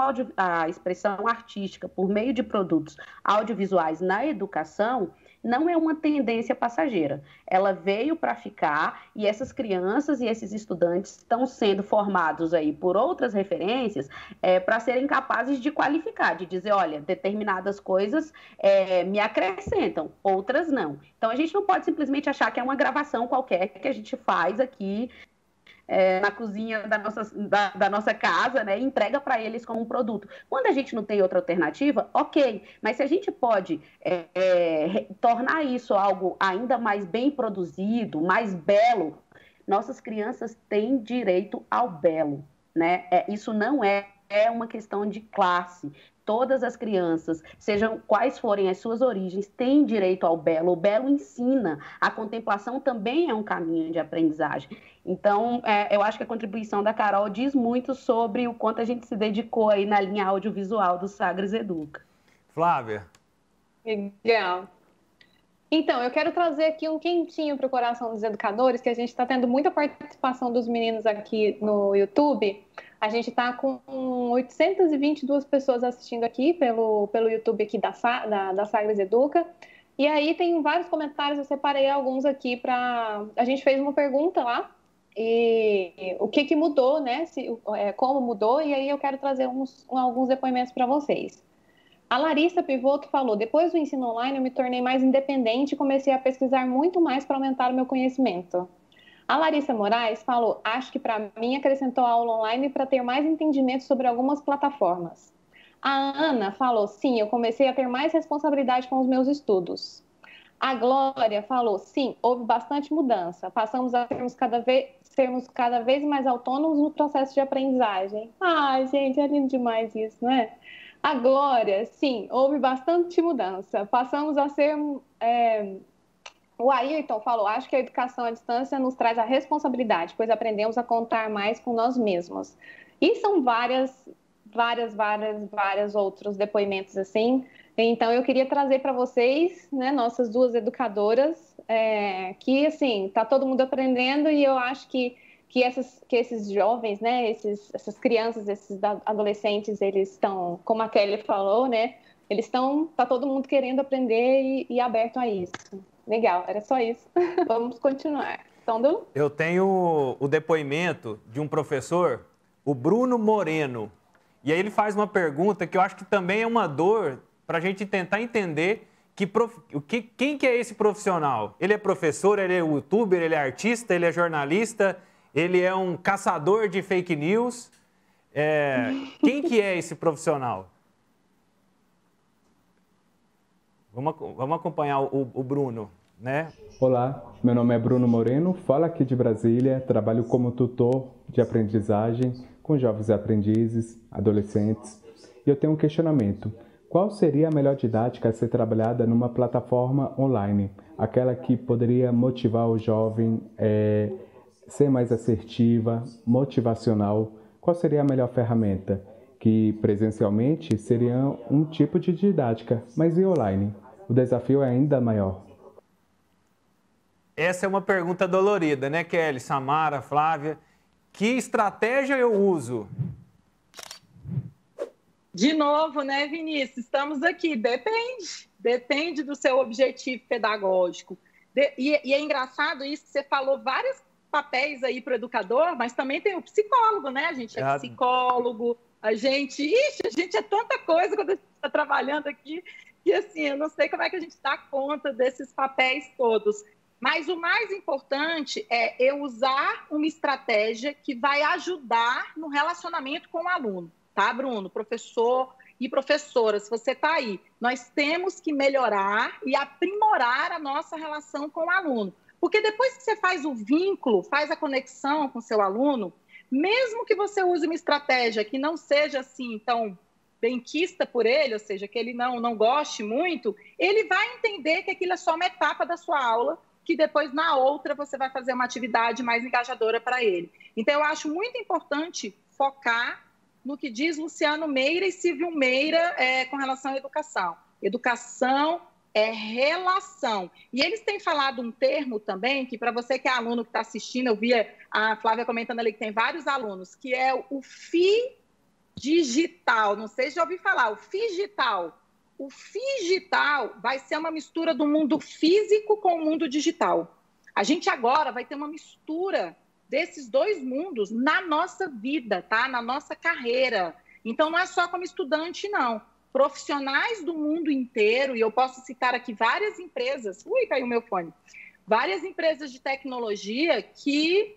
artística por meio de produtos audiovisuais na educação não é uma tendência passageira. Ela veio para ficar e essas crianças e esses estudantes estão sendo formados aí por outras referências para serem capazes de qualificar, de dizer, olha, determinadas coisas me acrescentam, outras não. Então, a gente não pode simplesmente achar que é uma gravação qualquer que a gente faz aqui na cozinha da nossa casa, né, e entrega para eles como um produto. Quando a gente não tem outra alternativa, ok, mas se a gente pode tornar isso algo ainda mais bem produzido, mais belo, nossas crianças têm direito ao belo, né? Isso não é uma questão de classe. Todas as crianças, sejam quais forem as suas origens, têm direito ao belo. O belo ensina. A contemplação também é um caminho de aprendizagem. Então, eu acho que a contribuição da Carol diz muito sobre o quanto a gente se dedicou aí na linha audiovisual do Sagres Educa. Flávia. Legal. Então, eu quero trazer aqui um quentinho para o coração dos educadores, que a gente está tendo muita participação dos meninos aqui no YouTube. A gente está com 822 pessoas assistindo aqui pelo YouTube aqui da Sagres Educa. E aí tem vários comentários, eu separei alguns aqui para... A gente fez uma pergunta lá, e o que mudou, né? Como mudou, e aí eu quero trazer alguns depoimentos para vocês. A Larissa Pivoto falou, depois do ensino online eu me tornei mais independente e comecei a pesquisar muito mais para aumentar o meu conhecimento. A Larissa Moraes falou, acho que para mim acrescentou a aula online para ter mais entendimento sobre algumas plataformas. A Ana falou, sim, eu comecei a ter mais responsabilidade com os meus estudos. A Glória falou, sim, houve bastante mudança, passamos a sermos cada vez mais autônomos no processo de aprendizagem. Ai, gente, é lindo demais isso, não é? A Glória, sim, houve bastante mudança, passamos a ser... O Ayrton falou, acho que a educação à distância nos traz a responsabilidade, pois aprendemos a contar mais com nós mesmos. E são várias outros depoimentos assim. Então, eu queria trazer para vocês, né, nossas duas educadoras, que, assim, tá todo mundo aprendendo e eu acho que esses jovens, né, essas crianças, esses adolescentes, eles estão, como a Kelly falou, né, eles estão, tá todo mundo querendo aprender e aberto a isso. Legal, era só isso. Vamos continuar. Tondolo? Eu tenho o depoimento de um professor, o Bruno Moreno. E aí ele faz uma pergunta que eu acho que também é uma dor para a gente tentar entender quem que é esse profissional. Ele é professor, ele é youtuber, ele é artista, ele é jornalista, ele é um caçador de fake news. Quem que é esse profissional? Vamos acompanhar o Bruno, né? Olá, meu nome é Bruno Moreno, falo aqui de Brasília, trabalho como tutor de aprendizagem com jovens aprendizes, adolescentes, e eu tenho um questionamento. Qual seria a melhor didática a ser trabalhada numa plataforma online? Aquela que poderia motivar o jovem, ser mais assertiva, motivacional? Qual seria a melhor ferramenta? Que presencialmente seria um tipo de didática, mas e online? O desafio é ainda maior. Essa é uma pergunta dolorida, né, Kelly, Samara, Flávia? Que estratégia eu uso? De novo, né, Vinícius? Estamos aqui. Depende do seu objetivo pedagógico. E é engraçado isso, que você falou vários papéis aí para o educador, mas também tem o psicólogo, né? A gente é psicólogo, a gente é tanta coisa quando a gente está trabalhando aqui, que assim, eu não sei como é que a gente dá conta desses papéis todos. Mas o mais importante é eu usar uma estratégia que vai ajudar no relacionamento com o aluno, tá, Bruno? Professor e professora, se você está aí, nós temos que melhorar e aprimorar a nossa relação com o aluno. Porque depois que você faz o vínculo, faz a conexão com o seu aluno, mesmo que você use uma estratégia que não seja assim tão benquista por ele, ou seja, que ele não goste muito, ele vai entender que aquilo é só uma etapa da sua aula, que depois na outra você vai fazer uma atividade mais engajadora para ele. Então, eu acho muito importante focar no que diz Luciano Meira e Silvio Meira com relação à educação. Educação é relação. E eles têm falado um termo também, que para você que é aluno que está assistindo, eu via a Flávia comentando ali que tem vários alunos, que é o FIGital. Não sei se já ouvi falar, o FIGital. O FIGital vai ser uma mistura do mundo físico com o mundo digital. A gente agora vai ter uma mistura desses dois mundos na nossa vida, tá? Na nossa carreira. Então, não é só como estudante, não. Profissionais do mundo inteiro, e eu posso citar aqui várias empresas, caiu meu fone, várias empresas de tecnologia que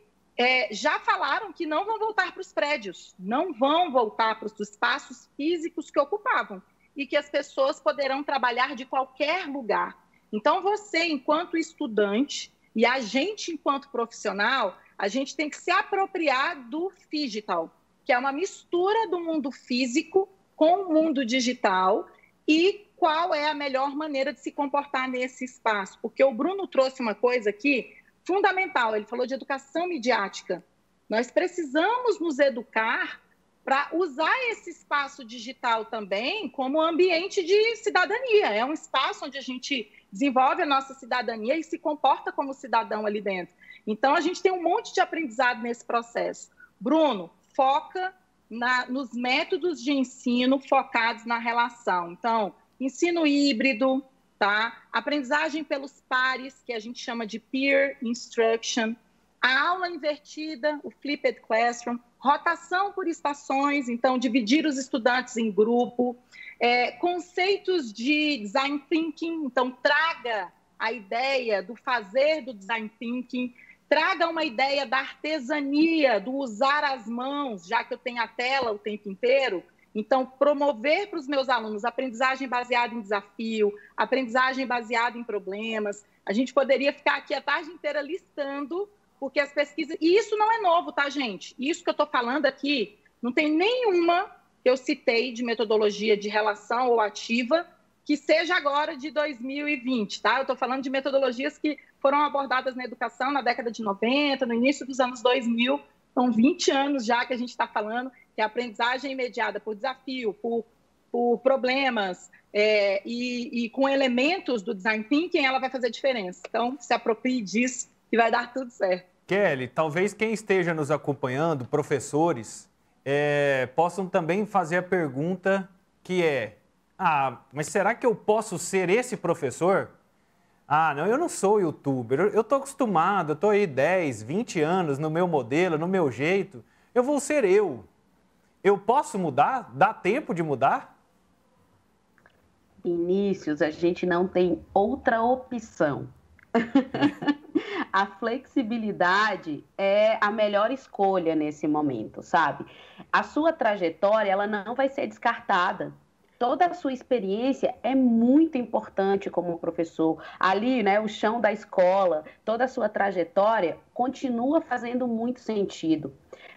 já falaram que não vão voltar para os prédios, não vão voltar para os espaços físicos que ocupavam e que as pessoas poderão trabalhar de qualquer lugar. Então, você, enquanto estudante, e a gente, enquanto profissional, a gente tem que se apropriar do digital, que é uma mistura do mundo físico com o mundo digital e qual é a melhor maneira de se comportar nesse espaço. Porque o Bruno trouxe uma coisa aqui fundamental, ele falou de educação midiática. Nós precisamos nos educar para usar esse espaço digital também como ambiente de cidadania. É um espaço onde a gente desenvolve a nossa cidadania e se comporta como cidadão ali dentro. Então, a gente tem um monte de aprendizado nesse processo. Bruno, foca nos métodos de ensino focados na relação. Então, ensino híbrido, tá? Aprendizagem pelos pares, que a gente chama de peer instruction, a aula invertida, o flipped classroom, rotação por estações, então, dividir os estudantes em grupo, conceitos de design thinking, então, traga a ideia do fazer do design thinking, traga uma ideia da artesania, do usar as mãos, já que eu tenho a tela o tempo inteiro. Então, promover para os meus alunos aprendizagem baseada em desafio, aprendizagem baseada em problemas. A gente poderia ficar aqui a tarde inteira listando, porque as pesquisas... E isso não é novo, tá, gente? Isso que eu estou falando aqui, não tem nenhuma que eu citei de metodologia de relação ou ativa que seja agora de 2020, tá? Eu estou falando de metodologias que foram abordadas na educação na década de 90, no início dos anos 2000, são 20 anos já que a gente está falando, que é aprendizagem mediada por desafio, por problemas e com elementos do design thinking, ela vai fazer diferença. Então, se aproprie disso e vai dar tudo certo. Kelly, talvez quem esteja nos acompanhando, professores, possam também fazer a pergunta que é: ah, mas será que eu posso ser esse professor? Ah, não, eu não sou youtuber, eu estou acostumado, eu estou aí 10, 20 anos no meu modelo, no meu jeito, eu vou ser eu. Eu posso mudar? Dá tempo de mudar? Vinícius, a gente não tem outra opção. A flexibilidade é a melhor escolha nesse momento, sabe? A sua trajetória, ela não vai ser descartada. Toda a sua experiência é muito importante como professor. Ali, né, o chão da escola, toda a sua trajetória continua fazendo muito sentido.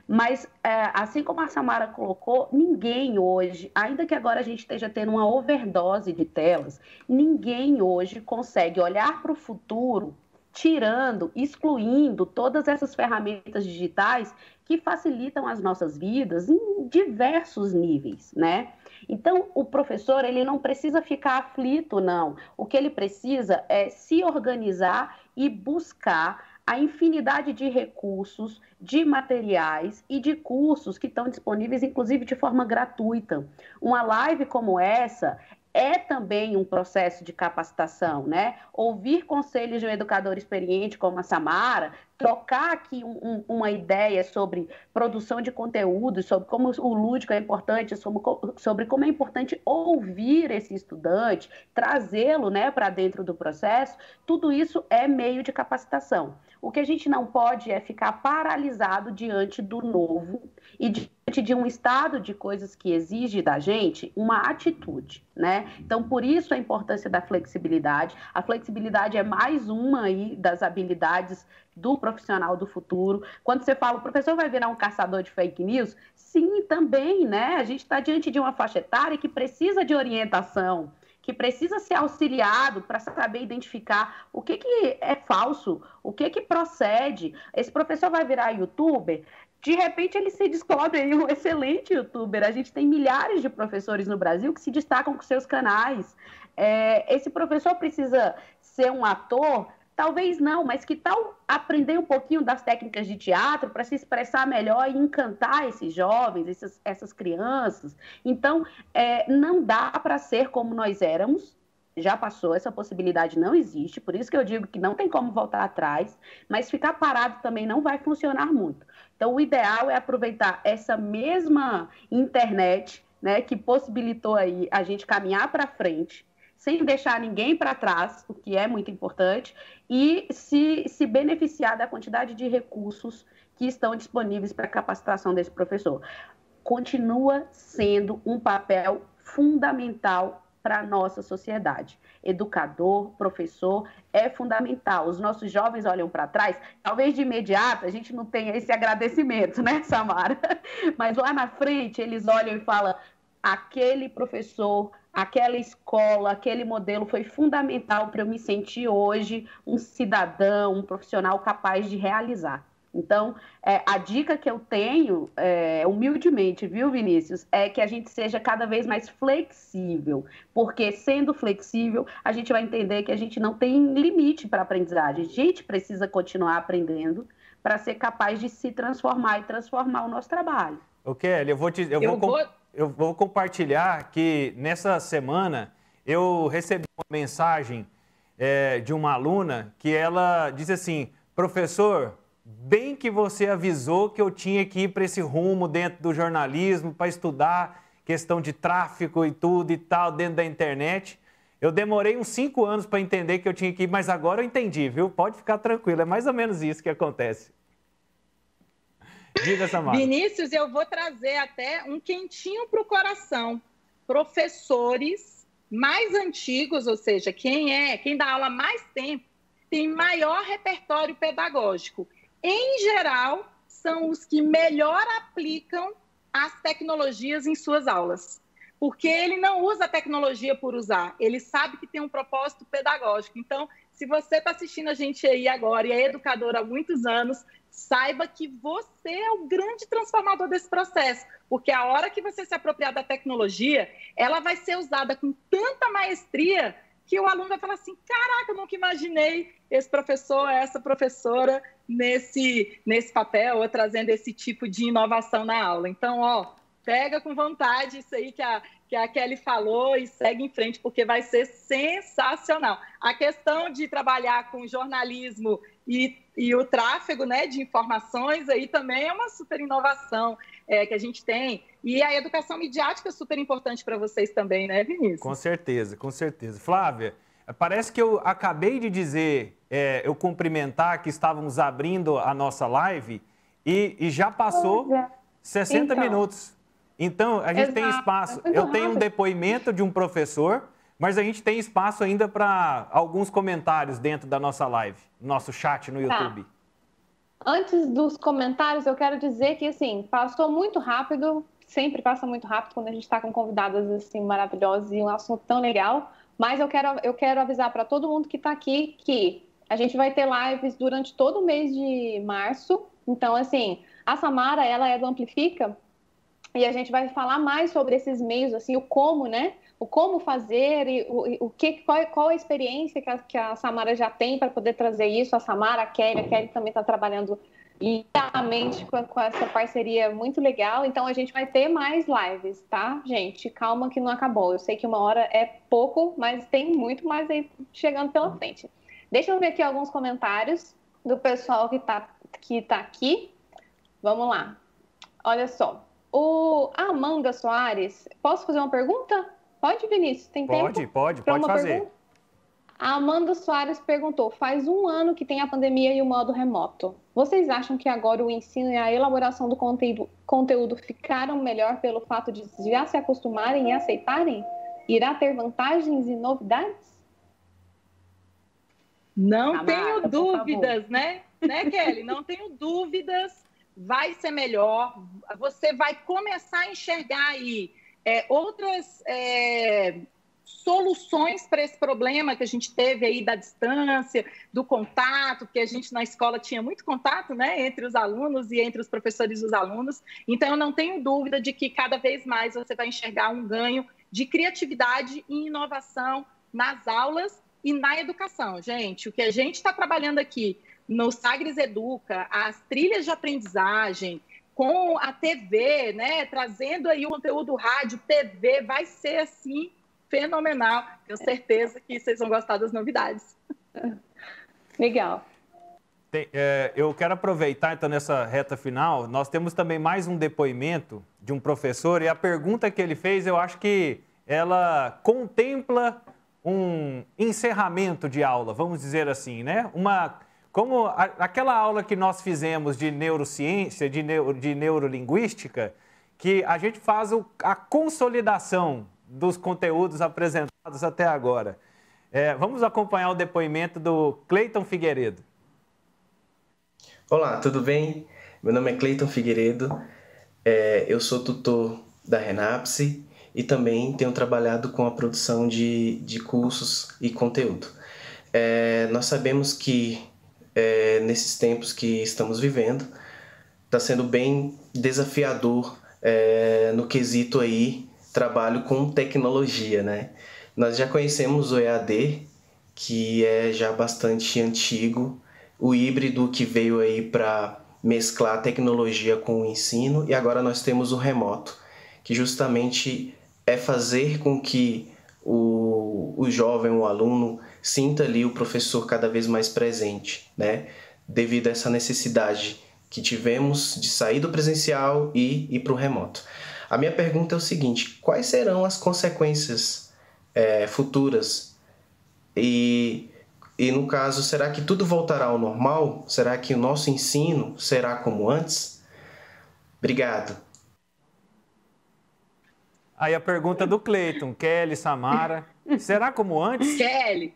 Mas, assim como a Samara colocou, ninguém hoje, ainda que agora a gente esteja tendo uma overdose de telas, ninguém hoje consegue olhar para o futuro tirando, excluindo todas essas ferramentas digitais que facilitam as nossas vidas em diversos níveis, né? Então, o professor, ele não precisa ficar aflito, não. O que ele precisa é se organizar e buscar a infinidade de recursos, de materiais e de cursos que estão disponíveis, inclusive de forma gratuita. Uma live como essa é também um processo de capacitação, né? Ouvir conselhos de um educador experiente como a Samara, trocar aqui uma ideia sobre produção de conteúdo, sobre como o lúdico é importante, sobre como é importante ouvir esse estudante, trazê-lo, né, para dentro do processo, tudo isso é meio de capacitação. O que a gente não pode é ficar paralisado diante do novo e diante de um estado de coisas que exige da gente uma atitude, né? né? Então, por isso a importância da flexibilidade. A flexibilidade é mais uma aí das habilidades do profissional do futuro. Quando você fala, o professor vai virar um caçador de fake news? Sim, também, né? A gente está diante de uma faixa etária que precisa de orientação, que precisa ser auxiliado para saber identificar o que, que é falso, o que, que procede. Esse professor vai virar youtuber? De repente, ele se descobre aí um excelente youtuber. A gente tem milhares de professores no Brasil que se destacam com seus canais. Esse professor precisa ser um ator? Talvez não, mas que tal aprender um pouquinho das técnicas de teatro para se expressar melhor e encantar esses jovens, essas crianças? Então, não dá para ser como nós éramos. Já passou, essa possibilidade não existe, por isso que eu digo que não tem como voltar atrás, mas ficar parado também não vai funcionar muito. Então, o ideal é aproveitar essa mesma internet, né, que possibilitou aí a gente caminhar para frente, sem deixar ninguém para trás, o que é muito importante, e se beneficiar da quantidade de recursos que estão disponíveis para a capacitação desse professor. Continua sendo um papel fundamental para a nossa sociedade. Educador, professor, é fundamental. Os nossos jovens olham para trás, talvez de imediato a gente não tenha esse agradecimento, né, Samara? Mas lá na frente eles olham e falam, aquele professor, aquela escola, aquele modelo foi fundamental para eu me sentir hoje um cidadão, um profissional capaz de realizar. Então, a dica que eu tenho, humildemente, viu, Vinícius, é que a gente seja cada vez mais flexível, porque sendo flexível, a gente vai entender que a gente não tem limite para aprendizagem, a gente precisa continuar aprendendo para ser capaz de se transformar e transformar o nosso trabalho. Kelly, eu vou compartilhar que nessa semana eu recebi uma mensagem de uma aluna que ela disse assim, professor, bem que você avisou que eu tinha que ir para esse rumo dentro do jornalismo para estudar questão de tráfego e tudo e tal dentro da internet. Eu demorei uns 5 anos para entender que eu tinha que ir, mas agora eu entendi, viu? Pode ficar tranquilo, é mais ou menos isso que acontece. Diga, Samara. Vinícius, eu vou trazer até um quentinho para o coração. Professores mais antigos, ou seja, quem dá aula há mais tempo, tem maior repertório pedagógico. Em geral, são os que melhor aplicam as tecnologias em suas aulas, porque ele não usa a tecnologia por usar, ele sabe que tem um propósito pedagógico. Então, se você está assistindo a gente aí agora e é educador há muitos anos, saiba que você é o grande transformador desse processo, porque a hora que você se apropriar da tecnologia, ela vai ser usada com tanta maestria que o aluno vai falar assim, caraca, eu nunca imaginei esse professor, essa professora nesse papel, ou trazendo esse tipo de inovação na aula. Então, pega com vontade isso aí que a Kelly falou e segue em frente, porque vai ser sensacional. A questão de trabalhar com jornalismo e o tráfego, né, de informações aí também é uma super inovação que a gente tem. E a educação midiática é super importante para vocês também, né, Vinícius? Com certeza, com certeza. Flávia, parece que eu acabei de dizer, eu cumprimentar que estávamos abrindo a nossa live e já passou 60 minutos. Então, a gente tem espaço. Eu tenho um depoimento de um professor, mas a gente tem espaço ainda para alguns comentários dentro da nossa live, nosso chat no YouTube. Antes dos comentários, eu quero dizer que, assim, passou muito rápido, sempre passa muito rápido quando a gente está com convidadas, assim, maravilhosas e um assunto tão legal, mas eu quero avisar para todo mundo que está aqui que a gente vai ter lives durante todo o mês de março. Então, assim, a Samara, ela é do Amplifica e a gente vai falar mais sobre esses meios, assim, o como, né? O como fazer e qual a experiência que a Samara já tem para poder trazer isso. A Samara, a Kelly também está trabalhando lindamente com essa parceria muito legal. Então, a gente vai ter mais lives, tá, gente? Calma que não acabou. Eu sei que 1 hora é pouco, mas tem muito mais aí chegando pela frente. Deixa eu ver aqui alguns comentários do pessoal que tá aqui. Vamos lá. Olha só. A Amanda Soares, posso fazer uma pergunta? Pode, Vinícius? Tem tempo? Pode fazer. Pergunta? A Amanda Soares perguntou, faz 1 ano que tem a pandemia e o modo remoto. Vocês acham que agora o ensino e a elaboração do conteúdo ficaram melhor pelo fato de já se acostumarem e aceitarem? irá ter vantagens e novidades? Não tenho dúvidas, né, Kelly? Não tenho dúvidas. Vai ser melhor. Você vai começar a enxergar aí outras soluções para esse problema que a gente teve aí da distância, do contato, porque a gente na escola tinha muito contato, né, entre os alunos e entre os professores e os alunos. Então, eu não tenho dúvida de que cada vez mais você vai enxergar um ganho de criatividade e inovação nas aulas e na educação. Gente, o que a gente está trabalhando aqui no Sagres Educa, as trilhas de aprendizagem, com a TV, né, trazendo aí o conteúdo rádio, TV, vai ser, assim, fenomenal. Tenho certeza que vocês vão gostar das novidades. Legal. Eu quero aproveitar, então, nessa reta final, nós temos também mais um depoimento de um professor, e a pergunta que ele fez, eu acho que ela contempla um encerramento de aula, vamos dizer assim, né? Como aquela aula que nós fizemos de neurociência, de neurolinguística, que a gente faz a consolidação dos conteúdos apresentados até agora. Vamos acompanhar o depoimento do Cleiton Figueiredo. Olá, tudo bem? Meu nome é Cleiton Figueiredo, eu sou tutor da Renapse e também tenho trabalhado com a produção de cursos e conteúdo. Nós sabemos que nesses tempos que estamos vivendo, está sendo bem desafiador no quesito aí, trabalho com tecnologia, né? Nós já conhecemos o EAD, que é já bastante antigo, o híbrido que veio aí para mesclar a tecnologia com o ensino, e agora nós temos o remoto, que justamente é fazer com que o jovem, o aluno, sinta ali o professor cada vez mais presente, né? Devido a essa necessidade que tivemos de sair do presencial e ir para o remoto. A minha pergunta é o seguinte: quais serão as consequências futuras? E no caso, será que tudo voltará ao normal? Será que o nosso ensino será como antes? Obrigado. Aí a pergunta do Cleiton, Kelly, Samara, será como antes? Kelly,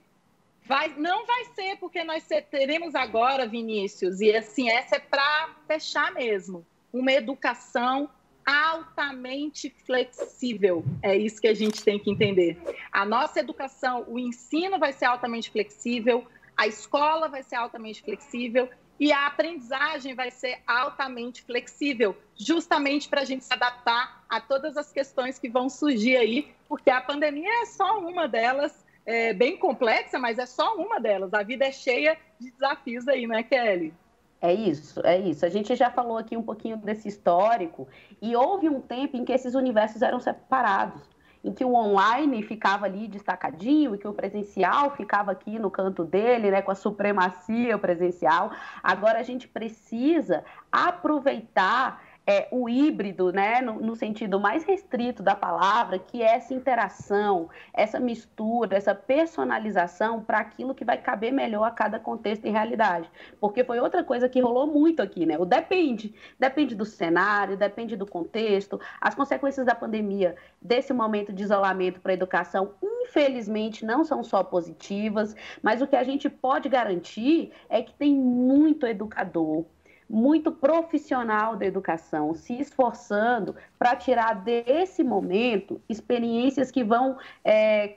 não vai ser, porque nós teremos agora, Vinícius, e assim, essa é para fechar mesmo, uma educação altamente flexível. É isso que a gente tem que entender. A nossa educação, o ensino vai ser altamente flexível, a escola vai ser altamente flexível e a aprendizagem vai ser altamente flexível, justamente para a gente se adaptar a todas as questões que vão surgir aí, porque a pandemia é só uma delas, é bem complexa, mas é só uma delas. A vida é cheia de desafios aí, né, Kelly? É isso, é isso. A gente já falou aqui um pouquinho desse histórico, e houve um tempo em que esses universos eram separados, em que o online ficava ali destacadinho e que o presencial ficava aqui no canto dele, né, com a supremacia presencial. Agora a gente precisa aproveitar o híbrido, né, no sentido mais restrito da palavra, que é essa interação, essa mistura, essa personalização para aquilo que vai caber melhor a cada contexto e realidade. Porque foi outra coisa que rolou muito aqui, né? O depende. Depende do cenário, depende do contexto. As consequências da pandemia, desse momento de isolamento para a educação, infelizmente, não são só positivas, mas o que a gente pode garantir é que tem muito educador, muito profissional da educação se esforçando para tirar desse momento experiências que vão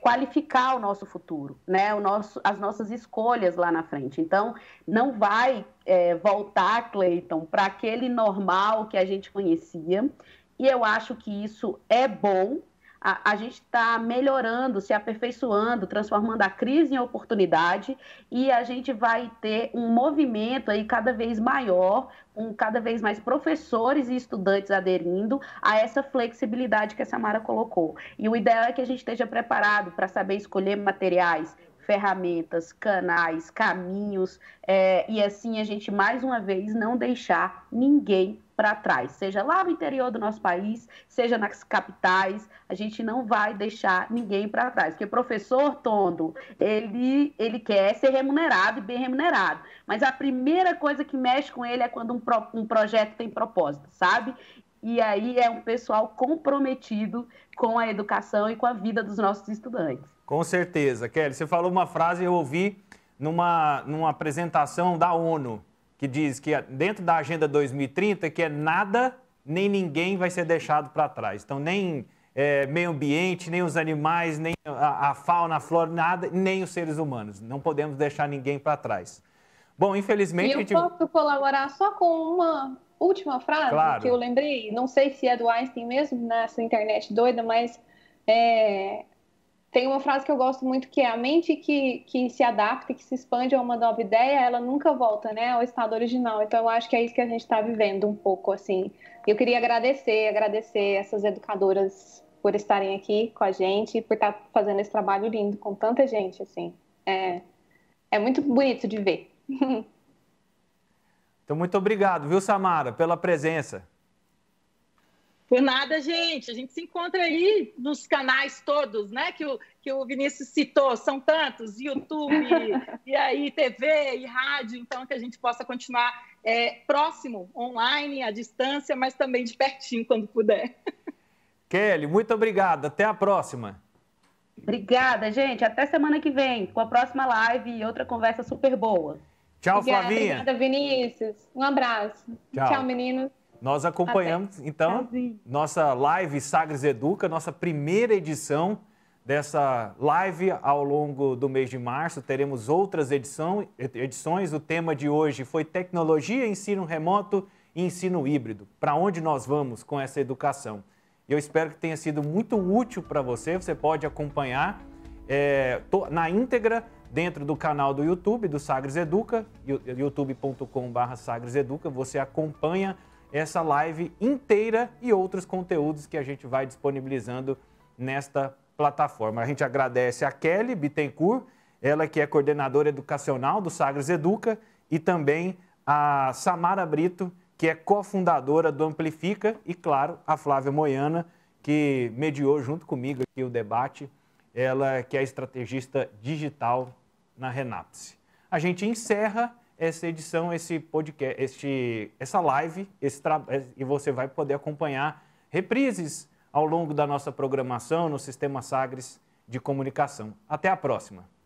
qualificar o nosso futuro, né? As nossas escolhas lá na frente. Então, não vai voltar, Cleiton, para aquele normal que a gente conhecia, e eu acho que isso é bom. A gente está melhorando, se aperfeiçoando, transformando a crise em oportunidade, e a gente vai ter um movimento aí cada vez maior, com cada vez mais professores e estudantes aderindo a essa flexibilidade que a Samara colocou. E o ideal é que a gente esteja preparado para saber escolher materiais, ferramentas, canais, caminhos, e assim a gente, mais uma vez, não deixar ninguém para trás, seja lá no interior do nosso país, seja nas capitais, a gente não vai deixar ninguém para trás, porque professor Tondo, ele quer ser remunerado e bem remunerado, mas a primeira coisa que mexe com ele é quando um projeto tem propósito, sabe? E aí é um pessoal comprometido com a educação e com a vida dos nossos estudantes. Com certeza, Kelly. Você falou uma frase que eu ouvi numa apresentação da ONU, que diz que dentro da Agenda 2030, que é nada nem ninguém vai ser deixado para trás. Então, nem meio ambiente, nem os animais, nem a fauna, a flora, nada, nem os seres humanos. Não podemos deixar ninguém para trás. Bom, infelizmente... E eu posso colaborar só com uma última frase, claro, que eu lembrei, não sei se é do Einstein mesmo, nessa internet doida, mas tem uma frase que eu gosto muito, que é: a mente que se adapta, que se expande a uma nova ideia, ela nunca volta, né, ao estado original. Então eu acho que é isso que a gente está vivendo um pouco, assim. Eu queria agradecer essas educadoras por estarem aqui com a gente e por estar fazendo esse trabalho lindo com tanta gente, assim. É muito bonito de ver. Então, muito obrigado, viu, Samara, pela presença. Por nada, gente. A gente se encontra aí nos canais todos, né, que o Vinícius citou. São tantos, YouTube, e aí TV e rádio, então que a gente possa continuar próximo, online, à distância, mas também de pertinho, quando puder. Kelly, muito obrigado. Até a próxima. Obrigada, gente. Até semana que vem, com a próxima live e outra conversa super boa. Tchau, obrigada, Flavinha. Obrigada, Vinícius. Um abraço. Tchau, meninos. Nós acompanhamos, então, nossa live Sagres Educa, nossa primeira edição dessa live ao longo do mês de março. Teremos outras edições. O tema de hoje foi tecnologia, ensino remoto e ensino híbrido. Para onde nós vamos com essa educação? Eu espero que tenha sido muito útil para você. Você pode acompanhar na íntegra dentro do canal do YouTube, do Sagres Educa, youtube.com/sagreseduca, você acompanha essa live inteira e outros conteúdos que a gente vai disponibilizando nesta plataforma. A gente agradece a Kelly Bittencourt, ela que é coordenadora educacional do Sagres Educa, e também a Samara Brito, que é cofundadora do Amplifica, e, claro, a Flávia Moiana, que mediou junto comigo aqui o debate, ela que é estrategista digital na Renapse. A gente encerra essa edição, esse podcast, essa live, e você vai poder acompanhar reprises ao longo da nossa programação no Sistema Sagres de Comunicação. Até a próxima!